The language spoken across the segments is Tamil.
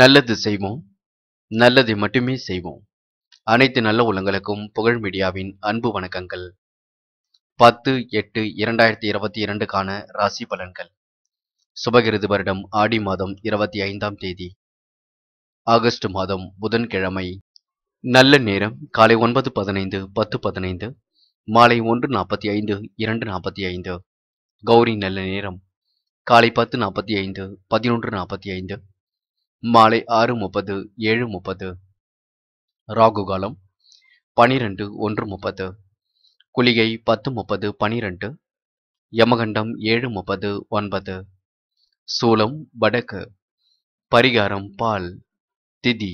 நல்லது செய்வோம், நல்லதை மட்டுமே செய்வோம். அனைத்து நல்ல உள்ளங்களுக்கும் புகழ் மீடியாவின் அன்பு வணக்கங்கள். 10/8/2022 ராசி பலன்கள். சுபகிருது வருடம் ஆடி மாதம் 25ஆம் தேதி, ஆகஸ்ட் மாதம் புதன்கிழமை. நல்ல நேரம் காலை 9:15, 10:15, மாலை 1:45, 2:45. கௌரி நல்ல நேரம் காலை 10:45, 11:45, மாலை 6:30, 7:30. ராகுகாலம் 12:1:30, குளிகை 10:30, 12. யமகண்டம் 7:30, 9. சூலம் வடக்கு. பரிகாரம் பால். திதி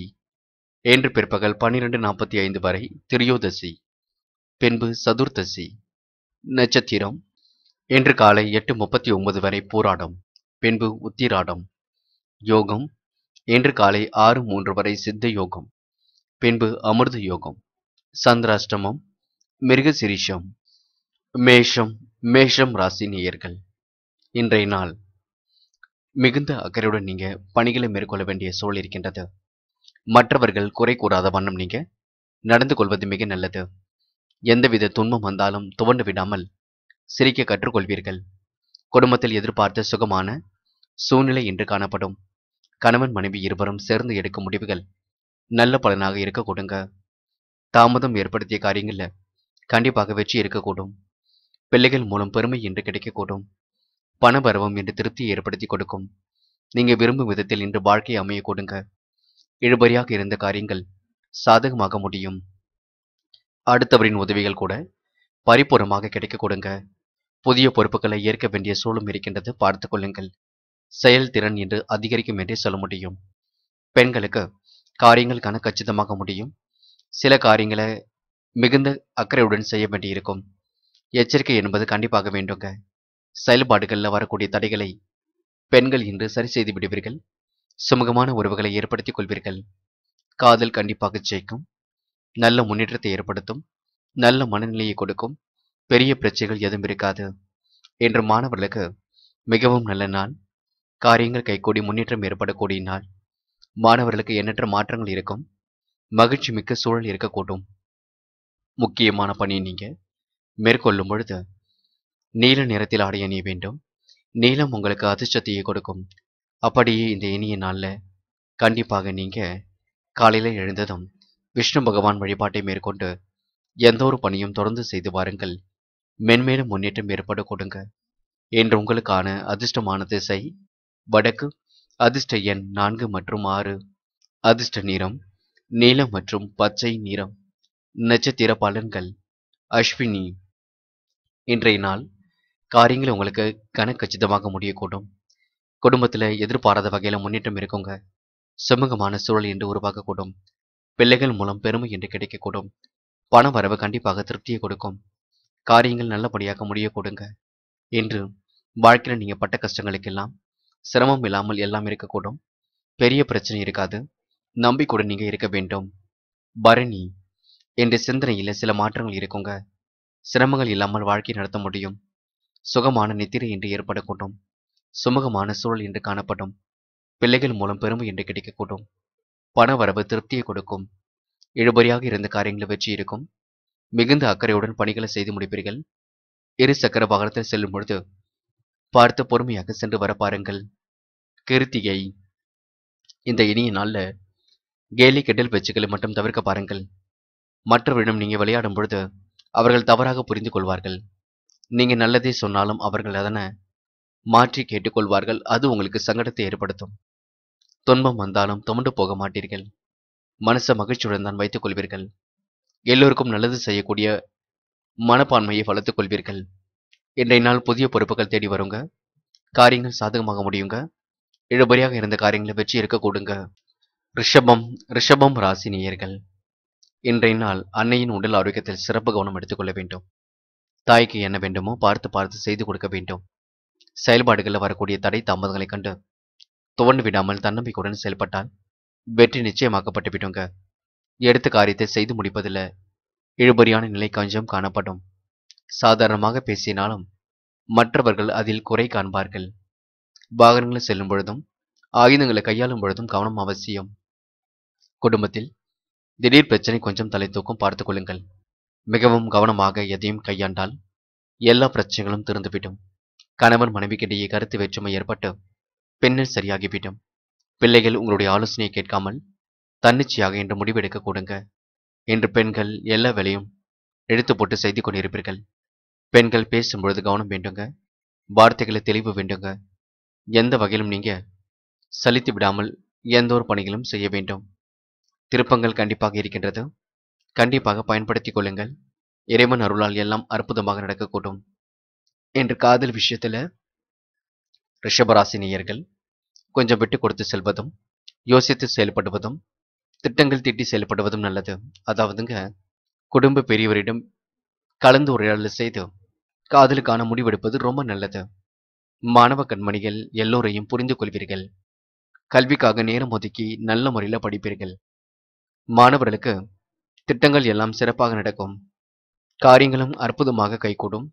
இன்று பிற்பகல் 12:45 வரை திரியோதசி, பின்பு சதுர்தசி. நட்சத்திரம் இன்று காலை 8:39 வரை பூராடம், பின்பு உத்திராடம். யோகம் இன்று காலை 6:03 வரை சித்த யோகம், பின்பு அமிர்த யோகம். சந்திராஷ்டமம் மிருகசிரீஷம். மேஷம் மேஷம் ராசி நேயர்கள், இன்றைய நாள் மிகுந்த அக்கறையுடன் நீங்கள் பணிகளை மேற்கொள்ள வேண்டிய சூழல் இருக்கின்றது. மற்றவர்கள் குறை கூறாத வண்ணம் நீங்கள் நடந்து கொள்வது மிக நல்லது. எந்தவித துன்பம் வந்தாலும் துவண்டு விடாமல் சிரிக்க கற்றுக்கொள்வீர்கள். குடும்பத்தில் எதிர்பார்த்த சுகமான சூழ்நிலை இன்று காணப்படும். கணவன் மனைவி இருவரும் சேர்ந்து எடுக்கும் முடிவுகள் நல்ல பலனாக இருக்க கொடுங்க. தாமதம் ஏற்படுத்திய காரியங்களில் கண்டிப்பாக வெற்றி இருக்கக்கூடும். பிள்ளைகள் மூலம் பெருமை இன்று கிடைக்கக்கூடும். பணபரவம் இன்று திருப்தி ஏற்படுத்தி கொடுக்கும். நீங்கள் விரும்பும் விதத்தில் இன்று வாழ்க்கை அமைய கொடுங்க. இழுபறியாக இருந்த காரியங்கள் சாதகமாக முடியும். அடுத்தவரின் உதவிகள் கூட பரிபூர்ணமாக கிடைக்க கொடுங்க. புதிய பொறுப்புகளை ஏற்க வேண்டிய சூழலும் இருக்கின்றது, பார்த்து கொள்ளுங்கள். செயல்திறன் இன்று அதிகரிக்கும் என்றே சொல்ல முடியும். பெண்களுக்கு காரியங்கள் கண கச்சிதமாக முடியும். சில காரியங்களை மிகுந்த அக்கறையுடன் செய்ய வேண்டியிருக்கும். எச்சரிக்கை என்பது கண்டிப்பாக வேண்டுங்க. செயல்பாடுகளில் வரக்கூடிய தடைகளை பெண்கள் இன்று சரி செய்து விடுவீர்கள். சுமூகமான உறவுகளை ஏற்படுத்திக் கொள்வீர்கள். காதல் கண்டிப்பாக ஜெயிக்கும். நல்ல முன்னேற்றத்தை ஏற்படுத்தும். நல்ல மனநிலையை கொடுக்கும். பெரிய பிரச்சனைகள் எதுவும் இருக்காது. இன்று மாணவர்களுக்கு மிகவும் நல்ல நாள். காரியங்கள் கைகூடி முன்னேற்றம் ஏற்படக்கூடிய நாள். மாணவர்களுக்கு எண்ணற்ற மாற்றங்கள் இருக்கும். மகிழ்ச்சி மிக்க சூழல் இருக்கக்கூடும். முக்கியமான பணியை நீங்கள் மேற்கொள்ளும் பொழுது நீல நிறத்தில் ஆடை அணிய வேண்டும். நீலம் உங்களுக்கு அதிர்ஷ்டத்தையே கொடுக்கும். அப்படியே இந்த இனிய நாளில் கண்டிப்பாக நீங்கள் காலையில் எழுந்ததும் விஷ்ணு பகவான் வழிபாட்டை மேற்கொண்டு எந்த ஒரு பணியும் தொடர்ந்து செய்து வாருங்கள். மென்மேலும் முன்னேற்றம் ஏற்பட கொடுங்க. இன்று உங்களுக்கான அதிர்ஷ்டமான திசை வடக்கு. அதிர்ஷ்ட எண் 4 மற்றும் 6. அதிர்ஷ்ட நிறம் நீலம் மற்றும் பச்சை நிறம். நட்சத்திர பலன்கள். அஸ்வினி. இன்றைய நாள் காரியங்கள் உங்களுக்கு கணக்கச்சிதமாக முடியக்கூடும். குடும்பத்தில் எதிர்பாராத வகையில் முன்னேற்றம் இருக்குங்க. சுமூகமான சூழல் என்று உருவாக்கக்கூடும். பிள்ளைகள் மூலம் பெருமை என்று கிடைக்கக்கூடும். பண வரவு கண்டிப்பாக திருப்தியை கொடுக்கும். காரியங்கள் நல்லபடியாக முடியக்கூடுங்க. இன்று வாழ்க்கையில் நீங்கள் பட்ட கஷ்டங்களுக்கெல்லாம் சிரமம் இல்லாமல் எல்லாம் இருக்கக்கூடும். பெரிய பிரச்சனை இருக்காது. நம்பிக்கையுடன் நீங்கள் இருக்க வேண்டும். பரணி. என்ற சிந்தனையில் சில மாற்றங்கள் இருக்குங்க. சிரமங்கள் இல்லாமல் வாழ்க்கை நடத்த முடியும். சுகமான நித்திரை என்று ஏற்படக்கூடும். சுமூகமான சூழல் என்று காணப்படும். பிள்ளைகள் மூலம் பெருமை என்று கிடைக்கக்கூடும். பண வரவு திருப்தியை கொடுக்கும். இழுபறியாக இருந்த காரியங்களில் வெற்றி இருக்கும். மிகுந்த அக்கறையுடன் பணிகளை செய்து முடிப்பீர்கள். இரு சக்கர வாகனத்தில் செல்லும் பொழுது பார்த்து பொறுமையாக சென்று வர பாருங்கள். கிருத்திகை. இந்த இனிய நாளில் கேலி கெட்டல் பேச்சுக்களை மட்டும் தவிர்க்க பாருங்கள். மற்றவரிடம் நீங்கள் விளையாடும் பொழுது அவர்கள் தவறாக புரிந்து கொள்வார்கள். நீங்கள் நல்லதே சொன்னாலும் அவர்கள் அதனை மாற்றி கேட்டுக்கொள்வார்கள். அது உங்களுக்கு சங்கடத்தை ஏற்படுத்தும். துன்பம் வந்தாலும் துமண்டு போக மாட்டீர்கள். மனசை மகிழ்ச்சியுடன் தான் வைத்துக் கொள்வீர்கள். எல்லோருக்கும் நல்லது செய்யக்கூடிய மனப்பான்மையை வளர்த்துக் கொள்வீர்கள். இன்றைய நாள் புதிய பொறுப்புகள் தேடி வருங்க. காரியங்கள் சாதகமாக முடியுங்க. இழுபறியாக இருந்த காரியங்களை வெற்றி இருக்க கூடுங்க. ரிஷபம் ரிஷபம் ராசி நேயர்கள், இன்றைய நாள் அன்னையின் உடல் ஆரோக்கியத்தில் சிறப்பு கவனம் எடுத்துக்கொள்ள வேண்டும். தாய்க்கு என்ன வேண்டுமோ பார்த்து பார்த்து செய்து கொடுக்க வேண்டும். செயல்பாடுகளில் வரக்கூடிய தடை தாமதங்களை கண்டு துவண்டு விடாமல் தன்னம்பிக்கையுடன் செயல்பட்டால் வெற்றி நிச்சயமாக்கப்பட்டு விடுங்க. எடுத்த காரியத்தை செய்து முடிப்பதில் இழுபறியான நிலை கொஞ்சம் காணப்படும். சாதாரணமாக பேசினாலும் மற்றவர்கள் அதில் குறை காண்பார்கள். வாகனங்களில் செல்லும் பொழுதும் ஆயுதங்களை கையாளும் பொழுதும் கவனம் அவசியம். குடும்பத்தில் திடீர் பிரச்சனை கொஞ்சம் தலை தூக்கம் பார்த்து கொள்ளுங்கள். மிகவும் கவனமாக எதையும் கையாண்டால் எல்லா பிரச்சனைகளும் திறந்துவிடும். கணவன் மனைவிக்கிடையே கருத்து வேற்றுமை ஏற்பட்டு பின்னர் சரியாகிவிடும். பிள்ளைகள் உங்களுடைய ஆலோசனையை கேட்காமல் தன்னிச்சையாக என்று முடிவெடுக்க கூடுங்க. இன்று பெண்கள் எல்லா வேலையும் எடுத்து போட்டு செய்து கொண்டிருப்பீர்கள். பெண்கள் பேசும்பொழுது கவனம் வேண்டுங்க. வார்த்தைகளை தெளிவு வேண்டுங்க. எந்த வகையிலும் நீங்கள் சலித்து விடாமல் எந்த ஒரு பணிகளும் செய்ய வேண்டும். திருப்பங்கள் கண்டிப்பாக இருக்கின்றது. கண்டிப்பாக பயன்படுத்தி கொள்ளுங்கள். இறைவன் அருளால் எல்லாம் அற்புதமாக நடக்கக்கூடும். என்று காதல் விஷயத்தில் ரிஷபராசி நேயர்கள் கொஞ்சம் விட்டு கொடுத்து செல்வதும் யோசித்து செயல்படுவதும் திட்டங்கள் தீட்டி செயல்படுவதும் நல்லது. அதாவதுங்க குடும்ப பெரியவரிடம் கலந்து உரையாடல் செய்து காதலுக்கான முடிவெடுப்பது ரொம்ப நல்லது. மாணவ கண்மணிகள் எல்லோரையும் புரிந்து கொள்வீர்கள். கல்விக்காக நேரம் ஒதுக்கி நல்ல முறையில் படிப்பீர்கள். மாணவர்களுக்கு திட்டங்கள் எல்லாம் சிறப்பாக நடக்கும். காரியங்களும் அற்புதமாக கைகூடும்.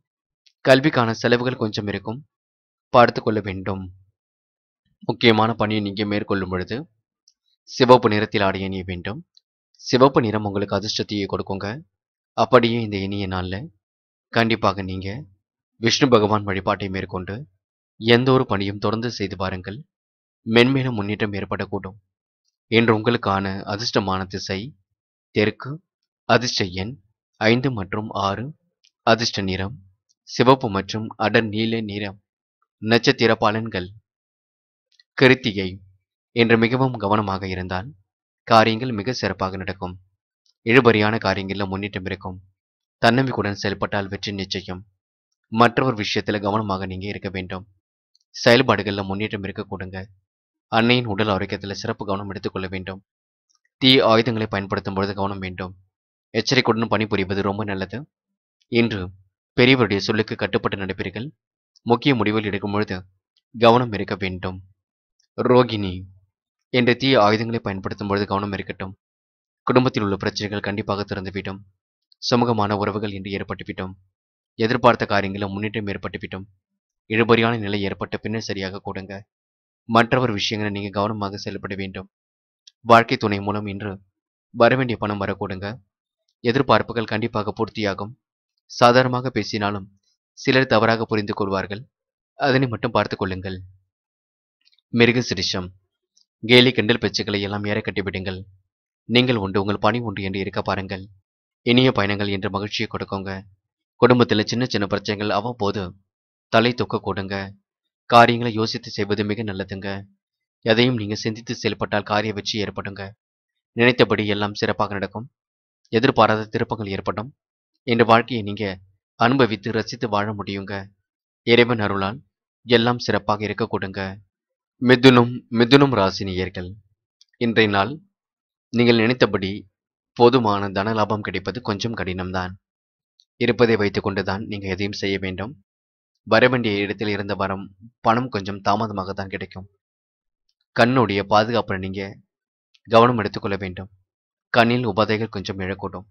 கல்விக்கான செலவுகள் கொஞ்சம் இருக்கும், பார்த்து கொள்ள வேண்டும். முக்கியமான பணியை நீங்கள் மேற்கொள்ளும் பொழுது சிவப்பு நிறத்தில் ஆடை அணிய வேண்டும். சிவப்பு நிறம் உங்களுக்கு அதிர்ஷ்டத்தையே கொடுக்குங்க. அப்படியே இந்த இனிய நாளில் கண்டிப்பாக நீங்கள் விஷ்ணு பகவான் வழிபாட்டை மேற்கொண்டு எந்த ஒரு பணியும் தொடர்ந்து செய்து பாருங்கள். மென்மேலும் முன்னேற்றம் ஏற்படக்கூடும். இன்று உங்களுக்கான அதிர்ஷ்டமான திசை தெற்கு, அதிர்ஷ்ட எண் 5 மற்றும் 6, அதிர்ஷ்ட நிறம் சிவப்பு மற்றும் அடர் நீல நிறம். நட்சத்திர பலன்கள். கிருத்திகை. என்று மிகவும் கவனமாக இருந்தால் காரியங்கள் மிக சிறப்பாக நடக்கும். இழுபறியான காரியங்களில் முன்னேற்றம் இருக்கும். தன்னம்பிக்கையுடன் செயல்பட்டால் வெற்றி நிச்சயம். மற்றொரு விஷயத்தில் கவனமாக நீங்கள் இருக்க வேண்டும். செயல்பாடுகளில் முன்னேற்றம் இருக்கக்கூடுங்க. அன்னையின் உடல் ஆரோக்கியத்தில் சிறப்பு கவனம் எடுத்துக்கொள்ள வேண்டும். தீ ஆயுதங்களை பயன்படுத்தும் பொழுது கவனம் வேண்டும். எச்சரிக்கையுடன் பணிபுரிவது ரொம்ப நல்லது. இன்று பெரியவருடைய சொல்லுக்கு கட்டுப்பட்டு நடப்பீர்கள். முக்கிய முடிவுகள் எடுக்கும் பொழுது கவனம் இருக்க வேண்டும். ரோகிணி. என்று தீ ஆயுதங்களை பயன்படுத்தும் பொழுது கவனம் இருக்கட்டும். குடும்பத்தில் உள்ள பிரச்சனைகள் கண்டிப்பாக திறந்துவிடும். சமூகமான உறவுகள் இன்று ஏற்பட்டுவிட்டோம். எதிர்பார்த்த காரியங்களில் முன்னேற்றம் ஏற்பட்டுவிட்டோம். இழுபறியான நிலை ஏற்பட்ட பின்னர் சரியாக கூடுங்க. மற்றவர் விஷயங்களை நீங்கள் கவனமாக செயல்பட வேண்டும். வாழ்க்கை துணை மூலம் இன்று வரவேண்டிய பணம் வரக்கூடுங்க. எதிர்பார்ப்புகள் கண்டிப்பாக பூர்த்தியாகும். சாதாரணமாக பேசினாலும் சிலர் தவறாக புரிந்து கொள்வார்கள். அதனை மட்டும் பார்த்து கொள்ளுங்கள். மிருகசிரிஷம். கேலி கிண்டல் பேச்சுக்களை எல்லாம் ஏற கட்டிவிடுங்கள். நீங்கள் உண்டு, உங்கள் பணி உண்டு என்று இருக்க பாருங்கள். இனிய பயணங்கள் என்று மகிழ்ச்சியை கொடுக்குங்க. குடும்பத்தில் சின்ன சின்ன பிரச்சனைகள் அவ்வப்போது தலை தூக்க கூடுங்க. காரியங்களை யோசித்து செய்வது மிக நல்லதுங்க. எதையும் நீங்கள் சிந்தித்து செயல்பட்டால் காரிய வெற்றி ஏற்படுங்க. நினைத்தபடி எல்லாம் சிறப்பாக நடக்கும். எதிர்பாராத திருப்பங்கள் ஏற்படும். இந்த வாழ்க்கையை நீங்கள் அனுபவித்து ரசித்து வாழ முடியுங்க. இறைவன் அருளால் எல்லாம் சிறப்பாக இருக்கக்கூடுங்க. மிதுனம் ராசி நேயர்கள், இன்றைய நாள் நீங்கள் நினைத்தபடி போதுமான தன லாபம் கிடைப்பது கொஞ்சம் கடினம்தான். இருப்பதை வைத்து கொண்டு தான் நீங்கள் எதையும் செய்ய வேண்டும். வர வேண்டிய இடத்தில் இருந்த வரம் பணம் கொஞ்சம் தாமதமாக தான் கிடைக்கும். கண்ணுடைய பாதுகாப்பை நீங்கள் கவனம் எடுத்துக்கொள்ள வேண்டும். கண்ணில் உபாதைகள் கொஞ்சம் எழக்கூடும்.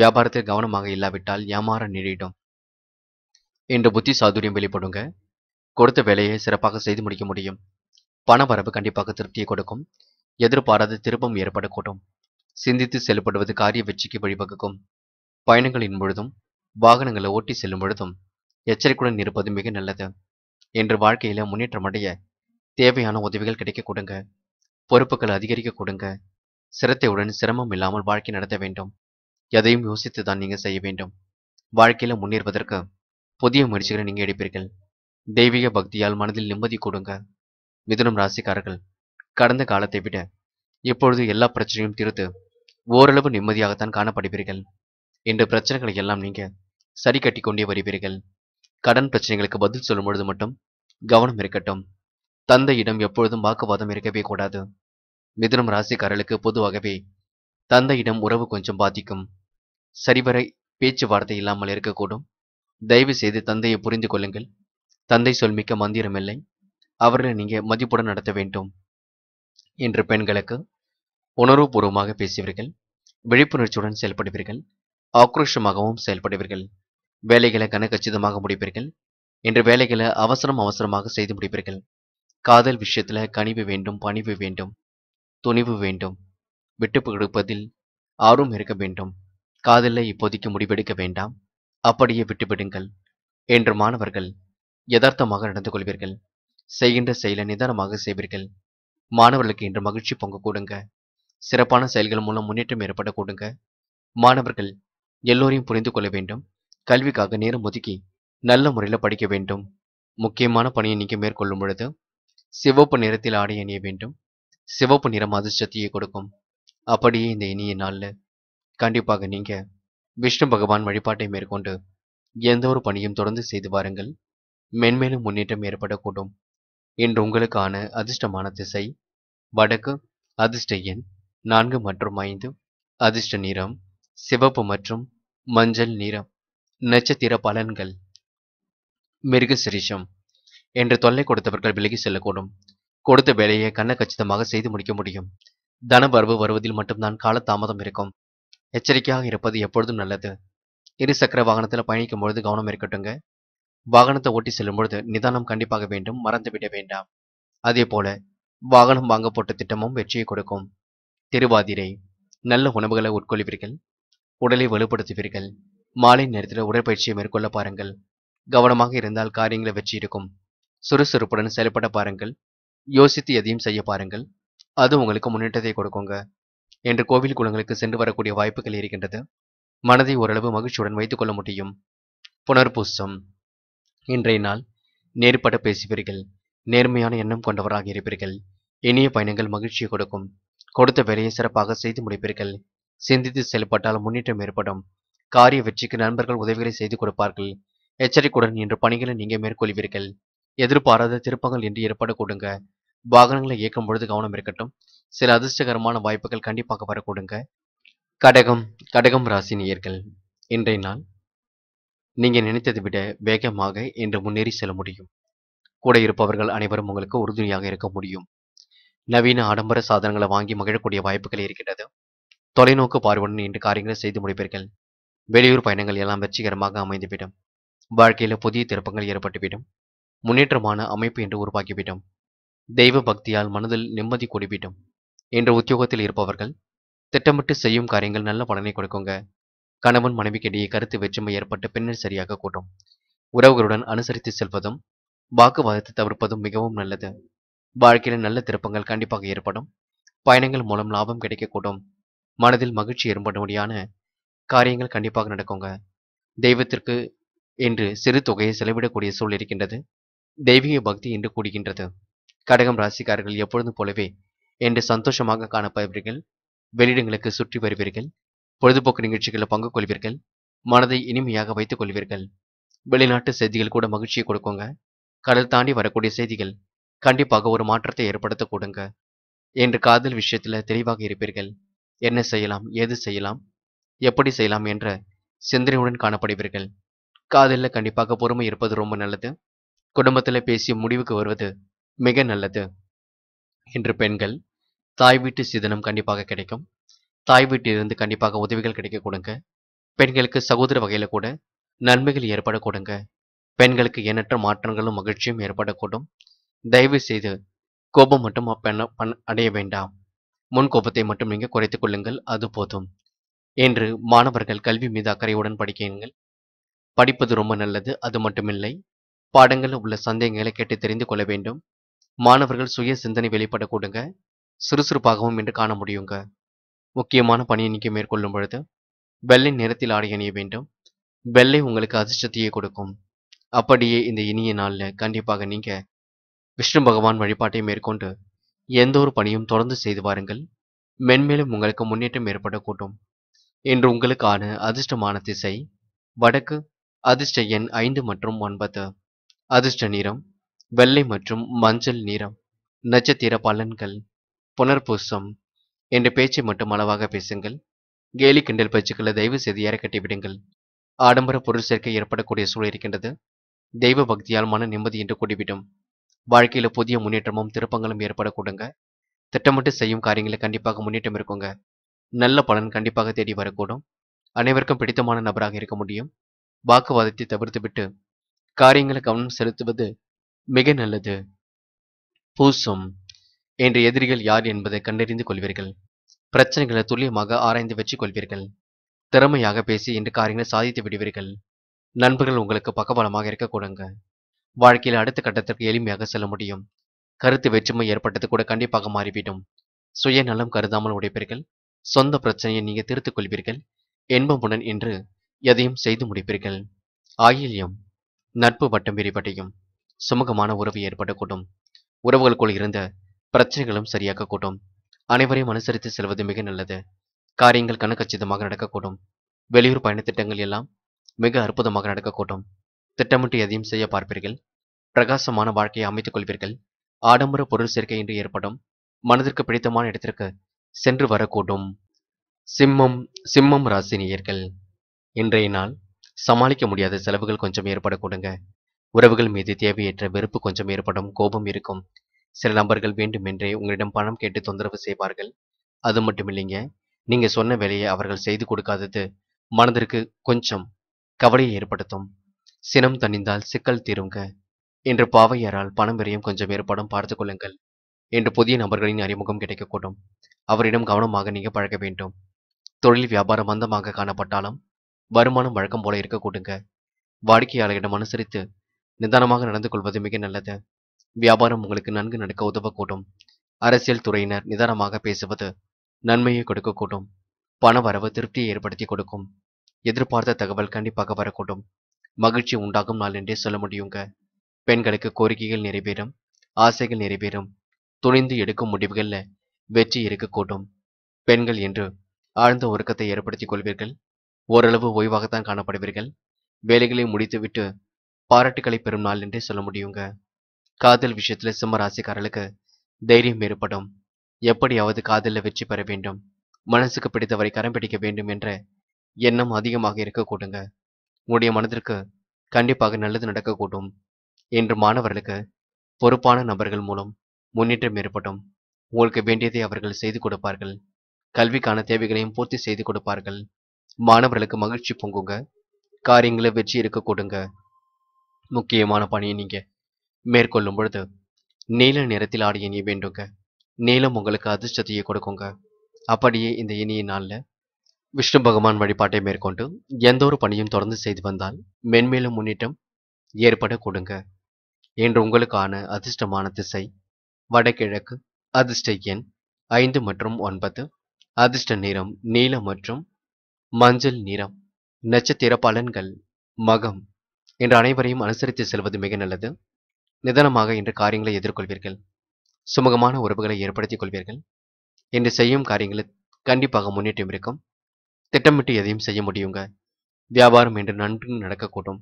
வியாபாரத்தில் கவனமாக இல்லாவிட்டால் ஏமாற நேரிடும். என்று புத்தி சாதுரியம் வெளிப்படுங்க. கொடுத்த வேலையை சிறப்பாக செய்து முடிக்க முடியும். பண வரவு கண்டிப்பாக திருப்தியை கொடுக்கும். எதிர்பாராத திருப்பம் ஏற்படக்கூடும். சிந்தித்து செயல்படுவது காரிய வெற்றிக்கு வழிவகுக்கும். பயணங்களின் பொழுதும் வாகனங்களை ஓட்டி செல்லும் பொழுதும் எச்சரிக்கையுடன் இருப்பது மிக நல்லது. என்று வாழ்க்கையில் முன்னேற்றமடைய தேவையான உதவிகள் கிடைக்க கொடுங்க. பொறுப்புகள் அதிகரிக்க கொடுங்க. சிரத்தையுடன் சிரமம் இல்லாமல் வாழ்க்கை நடத்த வேண்டும். எதையும் யோசித்து தான் நீங்கள் செய்ய வேண்டும். வாழ்க்கையில் முன்னேறுவதற்கு புதிய முயற்சிகளை நீங்கள் எடுப்பீர்கள். தெய்வீக பக்தியால் மனதில் நிம்மதி கொடுங்க. மிதுனம் ராசிக்காரர்கள், கடந்த காலத்தை விட இப்பொழுது எல்லா பிரச்சனையும் தீர்த்து ஓரளவு நிம்மதியாகத்தான் காணப்படுவீர்கள். இன்று பிரச்சனைகளை எல்லாம் நீங்கள் சரி கட்டி கொண்டே வருவீர்கள். கடன் பிரச்சனைகளுக்கு பதில் சொல்லும் பொழுது மட்டும் கவனம் இருக்கட்டும். தந்தையிடம் எப்பொழுதும் வாக்குவாதம் இருக்கவே கூடாது. மிதுனம் ராசிக்காரர்களுக்கு பொதுவாகவே தந்தையிடம் உறவு கொஞ்சம் பாதிக்கும். சரிவர பேச்சுவார்த்தை இல்லாமல் இருக்கக்கூடும். தயவு செய்து தந்தையை புரிந்து கொள்ளுங்கள். தந்தை சொல்மிக்க மந்திரமில்லை. அவர்களை நீங்கள் மதிப்புடன் நடத்த வேண்டும். இன்று பெண்களுக்கு உணர்வுபூர்வமாக பேசுவீர்கள். விழிப்புணர்ச்சியுடன் செயல்படுவீர்கள். ஆக்ரோஷமாகவும் செயல்படுவீர்கள். வேலைகளை கனகச்சிதமாக முடிப்பீர்கள். இன்று வேலைகளை அவசரமாக செய்து முடிப்பீர்கள். காதல் விஷயத்துல கனிவு வேண்டும், பணிவு வேண்டும், துணிவு வேண்டும், விட்டு கொடுப்பதில் ஆர்வம் இருக்க வேண்டும். காதலை இப்போதைக்கு முடிவெடுக்க வேண்டாம், அப்படியே விட்டுவிடுங்கள் என்று மாணவர்கள் யதார்த்தமாக நடந்து கொள்வீர்கள். செய்கின்ற செயலை நிதானமாக செய்வீர்கள். மாணவர்களுக்கு இன்று மகிழ்ச்சி பொங்க கூடுங்க. சிறப்பான செயல்கள் மூலம் முன்னேற்றம் ஏற்பட கூடுங்க. மாணவர்கள் எல்லோரையும் புரிந்து கொள்ள வேண்டும். கல்விக்காக நேரம் ஒதுக்கி நல்ல முறையில் படிக்க வேண்டும். முக்கியமான பணியை நீங்க மேற்கொள்ளும் பொழுது சிவப்பு நிறத்தில் ஆடை அணிய வேண்டும். சிவப்பு நிறம் அதிர்ஷ்டத்தையே கொடுக்கும். அப்படியே இந்த இனிய நாளில் கண்டிப்பாக நீங்க விஷ்ணு பகவான் வழிபாட்டை மேற்கொண்டு எந்த ஒரு பணியும் தொடர்ந்து செய்து வாருங்கள். மென்மேலும் முன்னேற்றம் ஏற்படக்கூடும். இன்று உங்களுக்கான அதிர்ஷ்டமான திசை வடக்கு. அதிர்ஷ்ட எண் 4 மற்றும் 5. அதிர்ஷ்ட நிறம் சிவப்பு மற்றும் மஞ்சள் நிறம். நட்சத்திர பலன்கள். மிருகசிரீஷம். என்று தொல்லை கொடுத்தவர்கள் விலகி செல்லக்கூடும். கொடுத்த வேலையை கண்ண கச்சிதமாக செய்து முடிக்க முடியும். தனவரவு வருவதில் மட்டும்தான் காலதாமதம் இருக்கும். எச்சரிக்கையாக இருப்பது எப்பொழுதும் நல்லது. இருசக்கர வாகனத்தில் பயணிக்கும் பொழுது கவனம் இருக்கட்டுங்க. வாகனத்தை ஓட்டி செல்லும் பொழுது நிதானம் கண்டிப்பாக வேண்டும், மறந்துவிட வேண்டாம். அதே போல வாகனம் வாங்க போட்ட திட்டமும் வெற்றியை கொடுக்கும். திருவாதிரை. நல்ல உணவுகளை உட்கொள்வீர்கள். உடலை வலுப்படுத்துவீர்கள். மாலை நேரத்தில் உடற்பயிற்சியை மேற்கொள்ள பாருங்கள். கவனமாக இருந்தால் காரியங்களை வெற்றி இருக்கும். சுறுசுறுப்புடன் செயல்பட பாருங்கள். யோசித்து எதையும் செய்ய பாருங்கள். அது உங்களுக்கு முன்னேற்றத்தை கொடுக்குங்க. என்று கோவில் குளங்களுக்கு சென்று வரக்கூடிய வாய்ப்புகள் இருக்கின்றது. மனதை ஓரளவு மகிழ்ச்சியுடன் வைத்துக் கொள்ள முடியும். புனர்பூசம். இன்றைய நாள் நேர்பட பேசுவீர்கள். நேர்மையான எண்ணம் கொண்டவராக இருப்பீர்கள். இனிய பயணங்கள் மகிழ்ச்சியை கொடுக்கும். கொடுத்த வேலையை சிறப்பாக செய்து முடிப்பீர்கள். சிந்தித்து செயல்பட்டால் முன்னேற்றம் ஏற்படும். காரிய வெற்றிக்கு நண்பர்கள் உதவிகளை செய்து கொடுப்பார்கள். எச்சரிக்கையுடன் இன்று பணிகளை நீங்க மேற்கொள்வீர்கள். எதிர்பாராத திருப்பங்கள் இன்று ஏற்பட கொடுங்க. வாகனங்களை இயக்கும் பொழுது கவனம் இருக்கட்டும். சில அதிர்ஷ்டகரமான வாய்ப்புகள் கண்டிப்பாக வரக்கூடுங்க. கடகம். கடகம் ராசி நேயர்கள், இன்றைய நாள் நீங்க நினைத்ததை விட வேகமாக இன்று முன்னேறி செல்ல முடியும். கூட இருப்பவர்கள் அனைவரும் உங்களுக்கு உறுதுணையாக இருக்க முடியும். நவீன ஆடம்பர சாதனங்களை வாங்கி மகிழக்கூடிய வாய்ப்புகள் இருக்கின்றது. தொலைநோக்கு பார்வையுடன் இன்று காரியங்களை செய்து முடிப்பீர்கள். வெளியூர் பயணங்கள் எல்லாம் வெற்றிகரமாக அமைந்துவிடும். வாழ்க்கையில புதிய திருப்பங்கள் ஏற்பட்டுவிடும். முன்னேற்றமான அமைப்பு என்று உருவாக்கிவிடும். தெய்வ பக்தியால் மனதில் நிம்மதி கூடிவிடும். இன்று உத்தியோகத்தில் இருப்பவர்கள் திட்டமிட்டு செய்யும் காரியங்கள் நல்ல பலனை கொடுக்குங்க. கணவன் மனைவிக்கிடையே கருத்து வேற்றுமை ஏற்பட்டு பின்னர் சரியாக கூடும். உறவுகளுடன் அனுசரித்து செல்வதும் வாக்குவாதத்தை தவிர்ப்பதும் மிகவும் நல்லது. வாழ்க்கையில நல்ல திருப்பங்கள் கண்டிப்பாக ஏற்படும். பயணங்கள் மூலம் லாபம் கிடைக்கக்கூடும். மனதில் மகிழ்ச்சி ஏற்படும்படியான காரியங்கள் கண்டிப்பாக நடக்குங்க. தெய்வத்திற்கு என்று சிறு தொகையை செலவிடக்கூடிய சூழல் இருக்கின்றது. தெய்வீக பக்தி இன்று கூடுகின்றது. கடகம் ராசிக்காரர்கள் எப்பொழுதும் போலவே என்று சந்தோஷமாக காணப்படுவீர்கள். வெளியிடங்களுக்கு சுற்றி வருவீர்கள். பொழுதுபோக்கு நிகழ்ச்சிகளில் பங்கு கொள்வீர்கள். மனதை இனிமையாக வைத்துக் கொள்வீர்கள். வெளிநாட்டு செய்திகள் கூட மகிழ்ச்சியை கொடுக்குங்க. கடல் தாண்டி வரக்கூடிய செய்திகள் கண்டிப்பாக ஒரு மாற்றத்தை ஏற்படுத்த கூடுங்க. என்று காதல் விஷயத்துல தெளிவாக இருப்பீர்கள். என்ன செய்யலாம், ஏது செய்யலாம், எப்படி செய்யலாம் என்ற சிந்தனையுடன் காணப்படுவீர்கள். காதலில் கண்டிப்பாக பொறுமை இருப்பது ரொம்ப நல்லது. குடும்பத்தில் பேசி முடிவுக்கு வருவது மிக நல்லது. இன்று பெண்கள் தாய் வீட்டு சிதனம் கண்டிப்பாக கிடைக்கும். தாய் வீட்டிலிருந்து கண்டிப்பாக உதவிகள் கிடைக்க கொடுங்க. பெண்களுக்கு சகோதர வகையில கூட நன்மைகள் ஏற்பட கொடுங்க. பெண்களுக்கு எண்ணற்ற மாற்றங்களும் மகிழ்ச்சியும் ஏற்படக்கூடும். தயவு செய்து கோபம் மட்டும் அடைய வேண்டாம். முன் கோபத்தை மட்டும் நீங்க குறைத்துக் கொள்ளுங்கள், அது போதும். என்று மாணவர்கள் கல்வி மீது அக்கறையுடன் படிக்கிறீர்கள். படிப்பது ரொம்ப நல்லது. அது மட்டுமில்லை, பாடங்களில் உள்ள சந்தேகங்களை கேட்டு தெரிந்து கொள்ள வேண்டும். மாணவர்கள் சுய சிந்தனை வெளிப்பட கூடுங்க. சுறுசுறுப்பாகவும் என்று காண முடியுங்க. முக்கியமான பணியை நீங்க மேற்கொள்ளும் பொழுது வெள்ளை நிறத்தில் ஆடை அணிய வேண்டும். வெள்ளை உங்களுக்கு அதிர்ஷ்டத்தையே கொடுக்கும். அப்படியே இந்த இனிய நாளில் கண்டிப்பாக நீங்க விஷ்ணு பகவான் வழிபாட்டை மேற்கொண்டு எந்த ஒரு பணியும் தொடர்ந்து செய்து வாருங்கள். மென்மேலும் உங்களுக்கு முன்னேற்றம் ஏற்படக்கூடும். இன்று உங்களுக்கான அதிர்ஷ்டமான திசை வடக்கு. அதிர்ஷ்ட எண் 5 மற்றும் 9. அதிர்ஷ்ட நிறம் வெள்ளை மற்றும் மஞ்சள் நிறம். நட்சத்திர பலன்கள். புனர்பூசம். என்ற பேச்சை மட்டும் அளவாக பேசுங்கள். கேலி கிண்டல் பேச்சுக்களை தயவு செய்து ஏற கட்டிவிடுங்கள். ஆடம்பர பொருள் சேர்க்கை ஏற்படக்கூடிய சூழல் இருக்கின்றது. தெய்வ பக்தியால் மன நிம்மதி என்று கூடிவிடும். வாழ்க்கையில புதிய முன்னேற்றமும் திருப்பங்களும் ஏற்படக்கூடுங்க. திட்டமிட்டு செய்யும் காரியங்களை கண்டிப்பாக முன்னேற்றம் இருக்குங்க. நல்ல பலன் கண்டிப்பாக தேடி வரக்கூடும். அனைவருக்கும் பிடித்தமான நபராக இருக்க முடியும். வாக்குவாதத்தை தவிர்த்துவிட்டு காரியங்களை கவனம் செலுத்துவது மிக நல்லது. பூசம் என்ற எதிரிகள் யார் என்பதை கண்டறிந்து கொள்வீர்கள். பிரச்சனைகளை துல்லியமாக ஆராய்ந்து வச்சு கொள்வீர்கள். திறமையாக பேசி என்ற காரியங்களை சாதித்து விடுவீர்கள். நண்பர்கள் உங்களுக்கு பக்கபலமாக இருக்க கூடுங்க. வாழ்க்கையில் அடுத்த கட்டத்திற்கு எளிமையாக செல்ல முடியும். கருத்து வேற்றுமை ஏற்பட்டது கூட கண்டிப்பாக மாறிவிடும். சுயநலம் கருதாமல் உடைப்பீர்கள். சொந்த பிரச்சனையை நீங்கள் திருத்திக் கொள்வீர்கள். என்பமுடன் என்று எதையும் செய்து முடிப்பீர்கள். ஆயில்யம் நட்பு வட்டம் விரிவடையும். சுமூகமான உறவு ஏற்படக்கூடும். உறவுகளுக்குள் இருந்த பிரச்சனைகளும் சரியாக்கக்கூடும். அனைவரையும் அனுசரித்து செல்வது மிக நல்லது. காரியங்கள் கணக்கச்சிதமாக நடக்கக்கூடும். வெளியூர் பயண திட்டங்கள் எல்லாம் மிக அற்புதமாக நடக்கக்கூடும். திட்டமிட்டு எதையும் செய்ய பார்ப்பீர்கள். பிரகாசமான வாழ்க்கையை அமைத்துக் கொள்வீர்கள். ஆடம்பர பொருள் சேர்க்கை என்று ஏற்படும். மனதிற்கு பிடித்தமான இடத்திற்கு சென்று வரக்கூடும். சிம்மம் ராசி நேயர்கள், இன்றைய நாள் சமாளிக்க முடியாத செலவுகள் கொஞ்சம் ஏற்படக்கூடுங்க. உறவுகள் மீது தேவையற்ற வெறுப்பு கொஞ்சம் ஏற்படும். கோபம் இருக்கும். சில நபர்கள் வேண்டுமென்றே உங்களிடம் பணம் கேட்டு தொந்தரவு செய்வார்கள். அது மட்டும் இல்லைங்க, நீங்க சொன்ன வேலையை அவர்கள் செய்து கொடுக்காதது மனதிற்கு கொஞ்சம் கவலையை ஏற்படுத்தும். சினம் தணிந்தால் சிக்கல் தீருங்க. இன்று பாவையாரால் பணம் விரையும் கொஞ்சம் ஏற்படும். பார்த்து கொள்ளுங்கள். இன்று புதிய நபர்களின் அறிமுகம் கிடைக்கக்கூடும். அவரிடம் கவனமாக நீங்க பழக வேண்டும். தொழில் வியாபாரம் மந்தமாக காணப்பட்டாலும் வருமானம் வழக்கம் போல இருக்கக்கூடுங்க. வாடிக்கையாளரிடம் அனுசரித்து நிதானமாக நடந்து கொள்வது மிக நல்லது. வியாபாரம் உங்களுக்கு நன்கு நடக்க உதவக்கூடும். அரசியல் துறையினர் நிதானமாக பேசுவது நன்மையை கொடுக்கக்கூடும். பண வரவு திருப்தியை ஏற்படுத்தி கொடுக்கும். எதிர்பார்த்த தகவல் கண்டிப்பாக வரக்கூடும். மகிழ்ச்சி உண்டாகும் நாள் என்றே சொல்ல முடியுங்க. பெண்களுக்கு கோரிக்கைகள் நிறைவேறும். ஆசைகள் நிறைவேறும். துணிந்து எடுக்கும் முடிவுகளில் வெற்றி இருக்கக்கூடும். பெண்கள் என்று ஆழ்ந்த உறக்கத்தை ஏற்படுத்திக் கொள்வீர்கள். ஓரளவு ஓய்வாகத்தான் காணப்படுவீர்கள். வேலைகளை முடித்துவிட்டு பாராட்டுக்களை பெறும் நாள் என்றே சொல்ல முடியுங்க. காதல் விஷயத்துல சிம்ம ராசிக்காரர்களுக்கு தைரியம் ஏற்படும். எப்படியாவது காதலில் வெற்றி பெற வேண்டும். மனசுக்கு பிடித்தவரை கரம் பிடிக்க வேண்டும் என்ற எண்ணம் அதிகமாக இருக்கக்கூடுங்க. உங்களுடைய மனதிற்கு கண்டிப்பாக நல்லது நடக்கக்கூடும். இன்று மாணவர்களுக்கு பொறுப்பான நபர்கள் மூலம் முன்னேற்றம் ஏற்படும். உங்களுக்கு வேண்டியதை அவர்கள் செய்து கொடுப்பார்கள். கல்விக்கான தேவைகளையும் பூர்த்தி செய்து கொடுப்பார்கள். மாணவர்களுக்கு மகிழ்ச்சி பொங்குங்க. காரியங்களை வெற்றி இருக்கக்கூடுங்க. முக்கியமான பணியை நீங்க மேற்கொள்ளும் பொழுது நீல நிறத்தில் ஆடி இனிய வேண்டுங்க. நீலம் உங்களுக்கு அதிர்ஷ்டத்தையே கொடுக்குங்க. அப்படியே இந்த இனிய நாளில் விஷ்ணு பகவான் வழிபாட்டை மேற்கொண்டு எந்த ஒரு பணியும் தொடர்ந்து செய்து வந்தால் மென்மேலும் முன்னேற்றம் ஏற்பட கொடுங்க. என்று உங்களுக்கான அதிர்ஷ்டமான திசை வடகிழக்கு. அதிர்ஷ்ட எண் 5 மற்றும் 9. அதிர்ஷ்ட நிறம் நீலம் மற்றும் மஞ்சள் நிறம். நட்சத்திர பலன்கள் மகம். இன்று அனைவரையும் அனுசரித்து செல்வது மிக நல்லது. நிதானமாக இன்று காரியங்களை எதிர்கொள்வீர்கள். சுமூகமான உறவுகளை ஏற்படுத்திக் கொள்வீர்கள். இன்று செய்யும் காரியங்களை கண்டிப்பாக முன்னேற்றம் இருக்கும். திட்டமிட்டு எதையும் செய்ய முடியுங்க. வியாபாரம் இன்று நன்கு நடக்கக்கூடும்.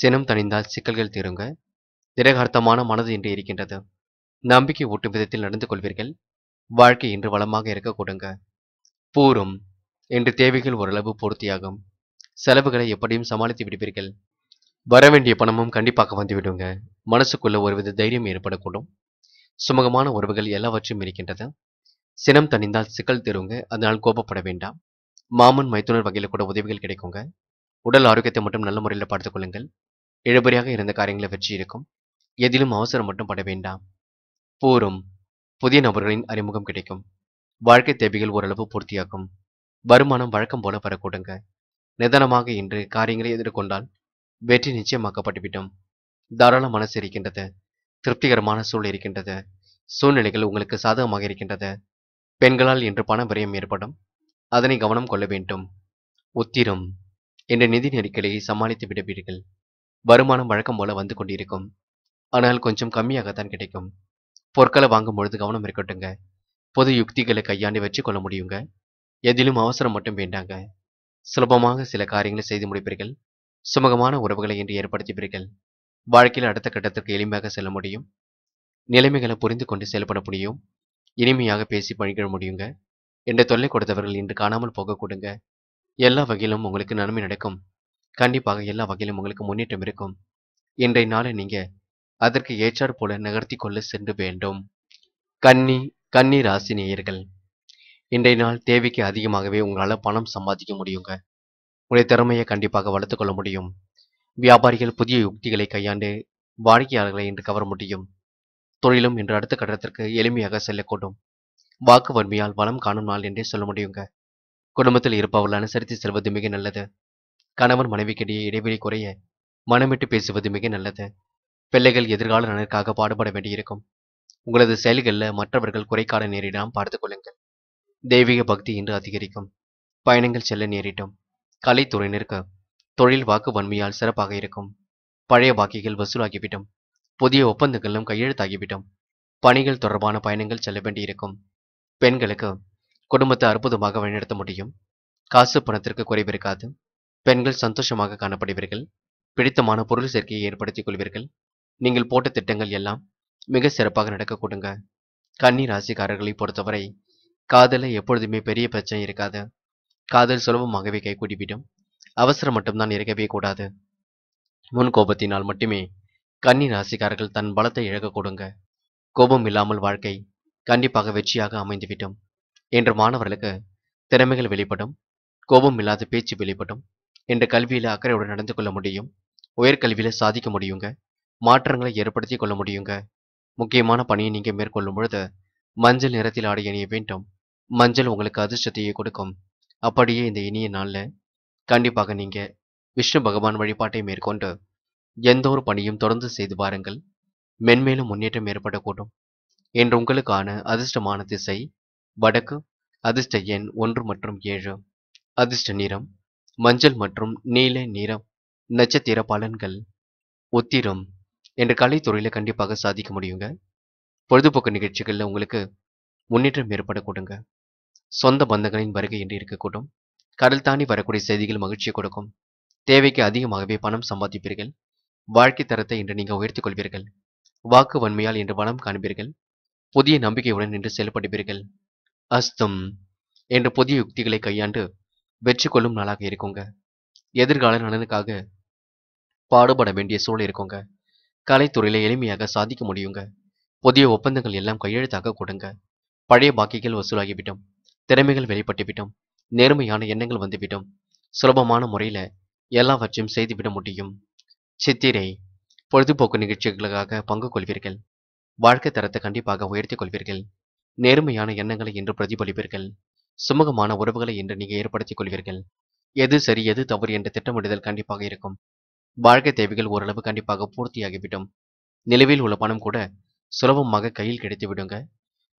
சினம் தணிந்தால் சிக்கல்கள் தீருங்க. திடகார்த்தமான மனது இன்று இருக்கின்றது. நம்பிக்கை ஊட்டும் விதத்தில் நடந்து கொள்வீர்கள். வாழ்க்கை இன்று வளமாக இருக்கக்கூடுங்க. பூரம் இன்று தேவைகள் ஓரளவு பூர்த்தியாகும். செலவுகளை எப்படியும் சமாளித்து விடுவீர்கள். வரவேண்டிய பணமும் கண்டிப்பாக வந்துவிடுங்க. மனசுக்குள்ள ஒருவித தைரியம் ஏற்படக்கூடும். சுமூகமான உறவுகள் எல்லாவற்றையும் இருக்கின்றது. சினம் தணிந்தால் சிக்கல் தீருங்க. அதனால் கோபப்பட வேண்டாம். மாமன் மைத்துனர் வகையில் கூட உதவிகள் கிடைக்குங்க. உடல் ஆரோக்கியத்தை மட்டும் நல்ல முறையில் பார்த்துக் கொள்ளுங்கள். இழுபறியாக இருந்த காரியங்களை வெற்றி இருக்கும். எதிலும் அவசரம் மட்டும் பட வேண்டாம். பூரம் புதிய நபர்களின் அறிமுகம் கிடைக்கும். வாழ்க்கை தேவைகள் ஓரளவு பூர்த்தியாகும். வருமானம் வழக்கம் போல வரக்கூடுங்க. நிதானமாக இன்று காரியங்களை எதிர்கொண்டால் வெற்றி நிச்சயமாக்கப்பட்டுவிடும். தாராள மனசு இருக்கின்றது. திருப்திகரமான சூழல் இருக்கின்றது. சூழ்நிலைகள் உங்களுக்கு சாதகமாக இருக்கின்றது. பெண்களால் இன்று பண விரயம் ஏற்படும். அதனை கவனம் கொள்ள வேண்டும். உத்திரம் என்ற நிதி நெருக்கடியை சமாளித்து விடுவீர்கள். வருமானம் வழக்கம் போல வந்து கொண்டிருக்கும். ஆனால் கொஞ்சம் கம்மியாகத்தான் கிடைக்கும். பொருட்களை வாங்கும் பொழுது கவனம் இருக்கட்டுங்க. பொது யுக்திகளை கையாண்டு வச்சு கொள்ள முடியுங்க. எதிலும் அவசரம் மட்டும் வேண்டாங்க. சுலபமாக சில காரியங்களை செய்து முடிப்பீர்கள். சுமூகமான உறவுகளை இன்று ஏற்படுத்துவீர்கள். வாழ்க்கையில் அடுத்த கட்டத்திற்கு எளிமையாக செல்ல முடியும். நிலைமைகளை புரிந்து கொண்டு செயல்பட முடியும். இனிமையாக பேசி பழகிட முடியுங்க. என்று தொல்லை கொடுத்தவர்கள் இன்று காணாமல் போகக்கூடுங்க. எல்லா வகையிலும் உங்களுக்கு நன்மை நடக்கும். கண்டிப்பாக எல்லா வகையிலும் உங்களுக்கு முன்னேற்றம் இருக்கும். இன்றைய நாளை நீங்க அதற்கு ஏற்றாற் போல நகர்த்தி கொள்ள சென்று வேண்டும். கன்னி ராசி நேயர்கள், இன்றைய நாள் தேவைக்கு அதிகமாகவே உங்களால் பணம் சம்பாதிக்க முடியுங்க. உடைய திறமையை கண்டிப்பாக வளர்த்து கொள்ள முடியும். வியாபாரிகள் புதிய யுக்திகளை கையாண்டு வாடிக்கையாளர்களை இன்று கவர முடியும். தொழிலும் இன்று அடுத்த கட்டத்திற்கு எளிமையாக செல்லக்கூடும். வாக்கு வன்மையால் வளம் காணும் நாள் என்றே சொல்ல முடியுங்க. குடும்பத்தில் இருப்பவர்கள் அனுசரித்து செல்வது மிக நல்லது. கணவன் மனைவிக்கிடையே இடைவெளி குறைய மனமிட்டு பேசுவது மிக நல்லது. பிள்ளைகள் எதிர்கால நலனுக்காக பாடுபட வேண்டியிருக்கும். உங்களது செயல்களில் மற்றவர்கள் குறைக்கால நேரிடாமல் பார்த்துக் கொள்ளுங்கள். தெய்வீக பக்தி இன்று அதிகரிக்கும். பயணங்கள் செல்ல நேரிட்டும். கலைத்துறையினருக்கு தொழில் வாக்கு வன்மையால் சிறப்பாக இருக்கும். பழைய பாக்கிகள் வசூலாகிவிடும். புதிய ஒப்பந்தங்களும் கையெழுத்தாகிவிடும். பணிகள் தொடர்பான பயணங்கள் செல்ல வேண்டியிருக்கும். பெண்களுக்கு குடும்பத்தை அற்புதமாக வழிநடத்த முடியும். காசு பணத்திற்கு குறைவிருக்காது. பெண்கள் சந்தோஷமாக காணப்படுவீர்கள். பிடித்தமான பொருள் சேர்க்கையை ஏற்படுத்திக் கொள்வீர்கள். நீங்கள் போட்ட திட்டங்கள் எல்லாம் மிக சிறப்பாக நடக்கக்கூடுங்க. கன்னி ராசிக்காரர்களை பொறுத்தவரை காதலை எப்பொழுதுமே பெரிய பிரச்சனை இருக்காது. காதல் சுலபமாகவே கைகூடிவிடும். அவசரம் மட்டும்தான் இருக்கவே கூடாது. முன் கோபத்தினால் மட்டுமே கன்னி ராசிக்காரர்கள் தன் பலத்தை இழக்கக்கூடுங்க. கோபம் இல்லாமல் வாழ்க்கை கண்டிப்பாக வெற்றியாக அமைந்துவிடும். இன்று மாணவர்களுக்கு திறமைகள் வெளிப்படும். கோபம் இல்லாத பேச்சு வெளிப்படும். இன்று கல்வியில அக்கறையுடன் நடந்து கொள்ள முடியும். உயர்கல்வியில சாதிக்க முடியுங்க. மாற்றங்களை ஏற்படுத்தி கொள்ள முடியுங்க. முக்கியமான பணியை நீங்க மேற்கொள்ளும் பொழுது மஞ்சள் நிறத்தில் ஆடை அணிய வேண்டும். மஞ்சள் உங்களுக்கு அதிர்ஷ்டத்தையே கொடுக்கும். அப்படியே இந்த இனிய நாள்ல கண்டிப்பாக நீங்க விஷ்ணு பகவான் வழிபாட்டை மேற்கொண்டு எந்த ஒரு பணியும் தொடர்ந்து செய்து பாருங்கள். மென்மேலும் முன்னேற்றம் ஏற்படக்கூடும். என்று உங்களுக்கான அதிர்ஷ்டமான திசை வடக்கு. அதிர்ஷ்ட எண் 1 மற்றும் 7. அதிர்ஷ்ட நிறம் மஞ்சள் மற்றும் நீல நிறம். நட்சத்திர பலன்கள் உத்திரம். என்ற கலைத்துறையில கண்டிப்பாக சாதிக்க முடியுங்க. பொழுதுபோக்கு நிகழ்ச்சிகளில் உங்களுக்கு முன்னேற்றம் ஏற்படக்கூடுங்க. சொந்த பந்தங்களின் வருகை என்று இருக்கக்கூடும். கடல் தாண்டி வரக்கூடிய செய்திகள் மகிழ்ச்சியை கொடுக்கும். தேவைக்கு அதிகமாகவே பணம் சம்பாதிப்பீர்கள். வாழ்க்கை தரத்தை இன்று நீங்கள் உயர்த்திக் கொள்வீர்கள். வாக்கு வன்மையால் இன்று பலம் காண்பீர்கள். புதிய நம்பிக்கையுடன் இன்று செயல்படுவீர்கள். அஸ்தம் என்ற புதிய யுக்திகளை கையாண்டு வெற்றி கொள்ளும் நாளாக இருக்குங்க. எதிர்கால நலனுக்காக பாடுபட வேண்டிய சூழல் இருக்குங்க. கலைத்துறையில எளிமையாக சாதிக்க முடியுங்க. புதிய ஒப்பந்தங்கள் எல்லாம் கையெழுத்தாக கொடுங்க. பழைய பாக்கிகள் வசூலாகிவிடும். திறமைகள் வெளிப்பட்டுவிடும். நேர்மையான எண்ணங்கள் வந்துவிடும். சுலபமான முறையில எல்லாவற்றையும் செய்துவிட முடியும். சித்திரை பொழுதுபோக்கு நிகழ்ச்சிகளுக்காக பங்கு கொள்வீர்கள். வாழ்க்கை தரத்தை கண்டிப்பாக உயர்த்தி கொள்வீர்கள். நேர்மையான எண்ணங்களை இன்று பிரதிபலிப்பீர்கள். சுமூகமான உறவுகளை இன்று நீங்கள் ஏற்படுத்திக் கொள்வீர்கள். எது சரி எது தவறு என்ற திட்டமிடுதல் கண்டிப்பாக இருக்கும். வாழ்க்கை தேவைகள் ஓரளவு கண்டிப்பாக பூர்த்தியாகிவிடும். நிலவில் உள்ள பணம் கூட சுலபமாக கையில் கிடைத்து விடுங்க.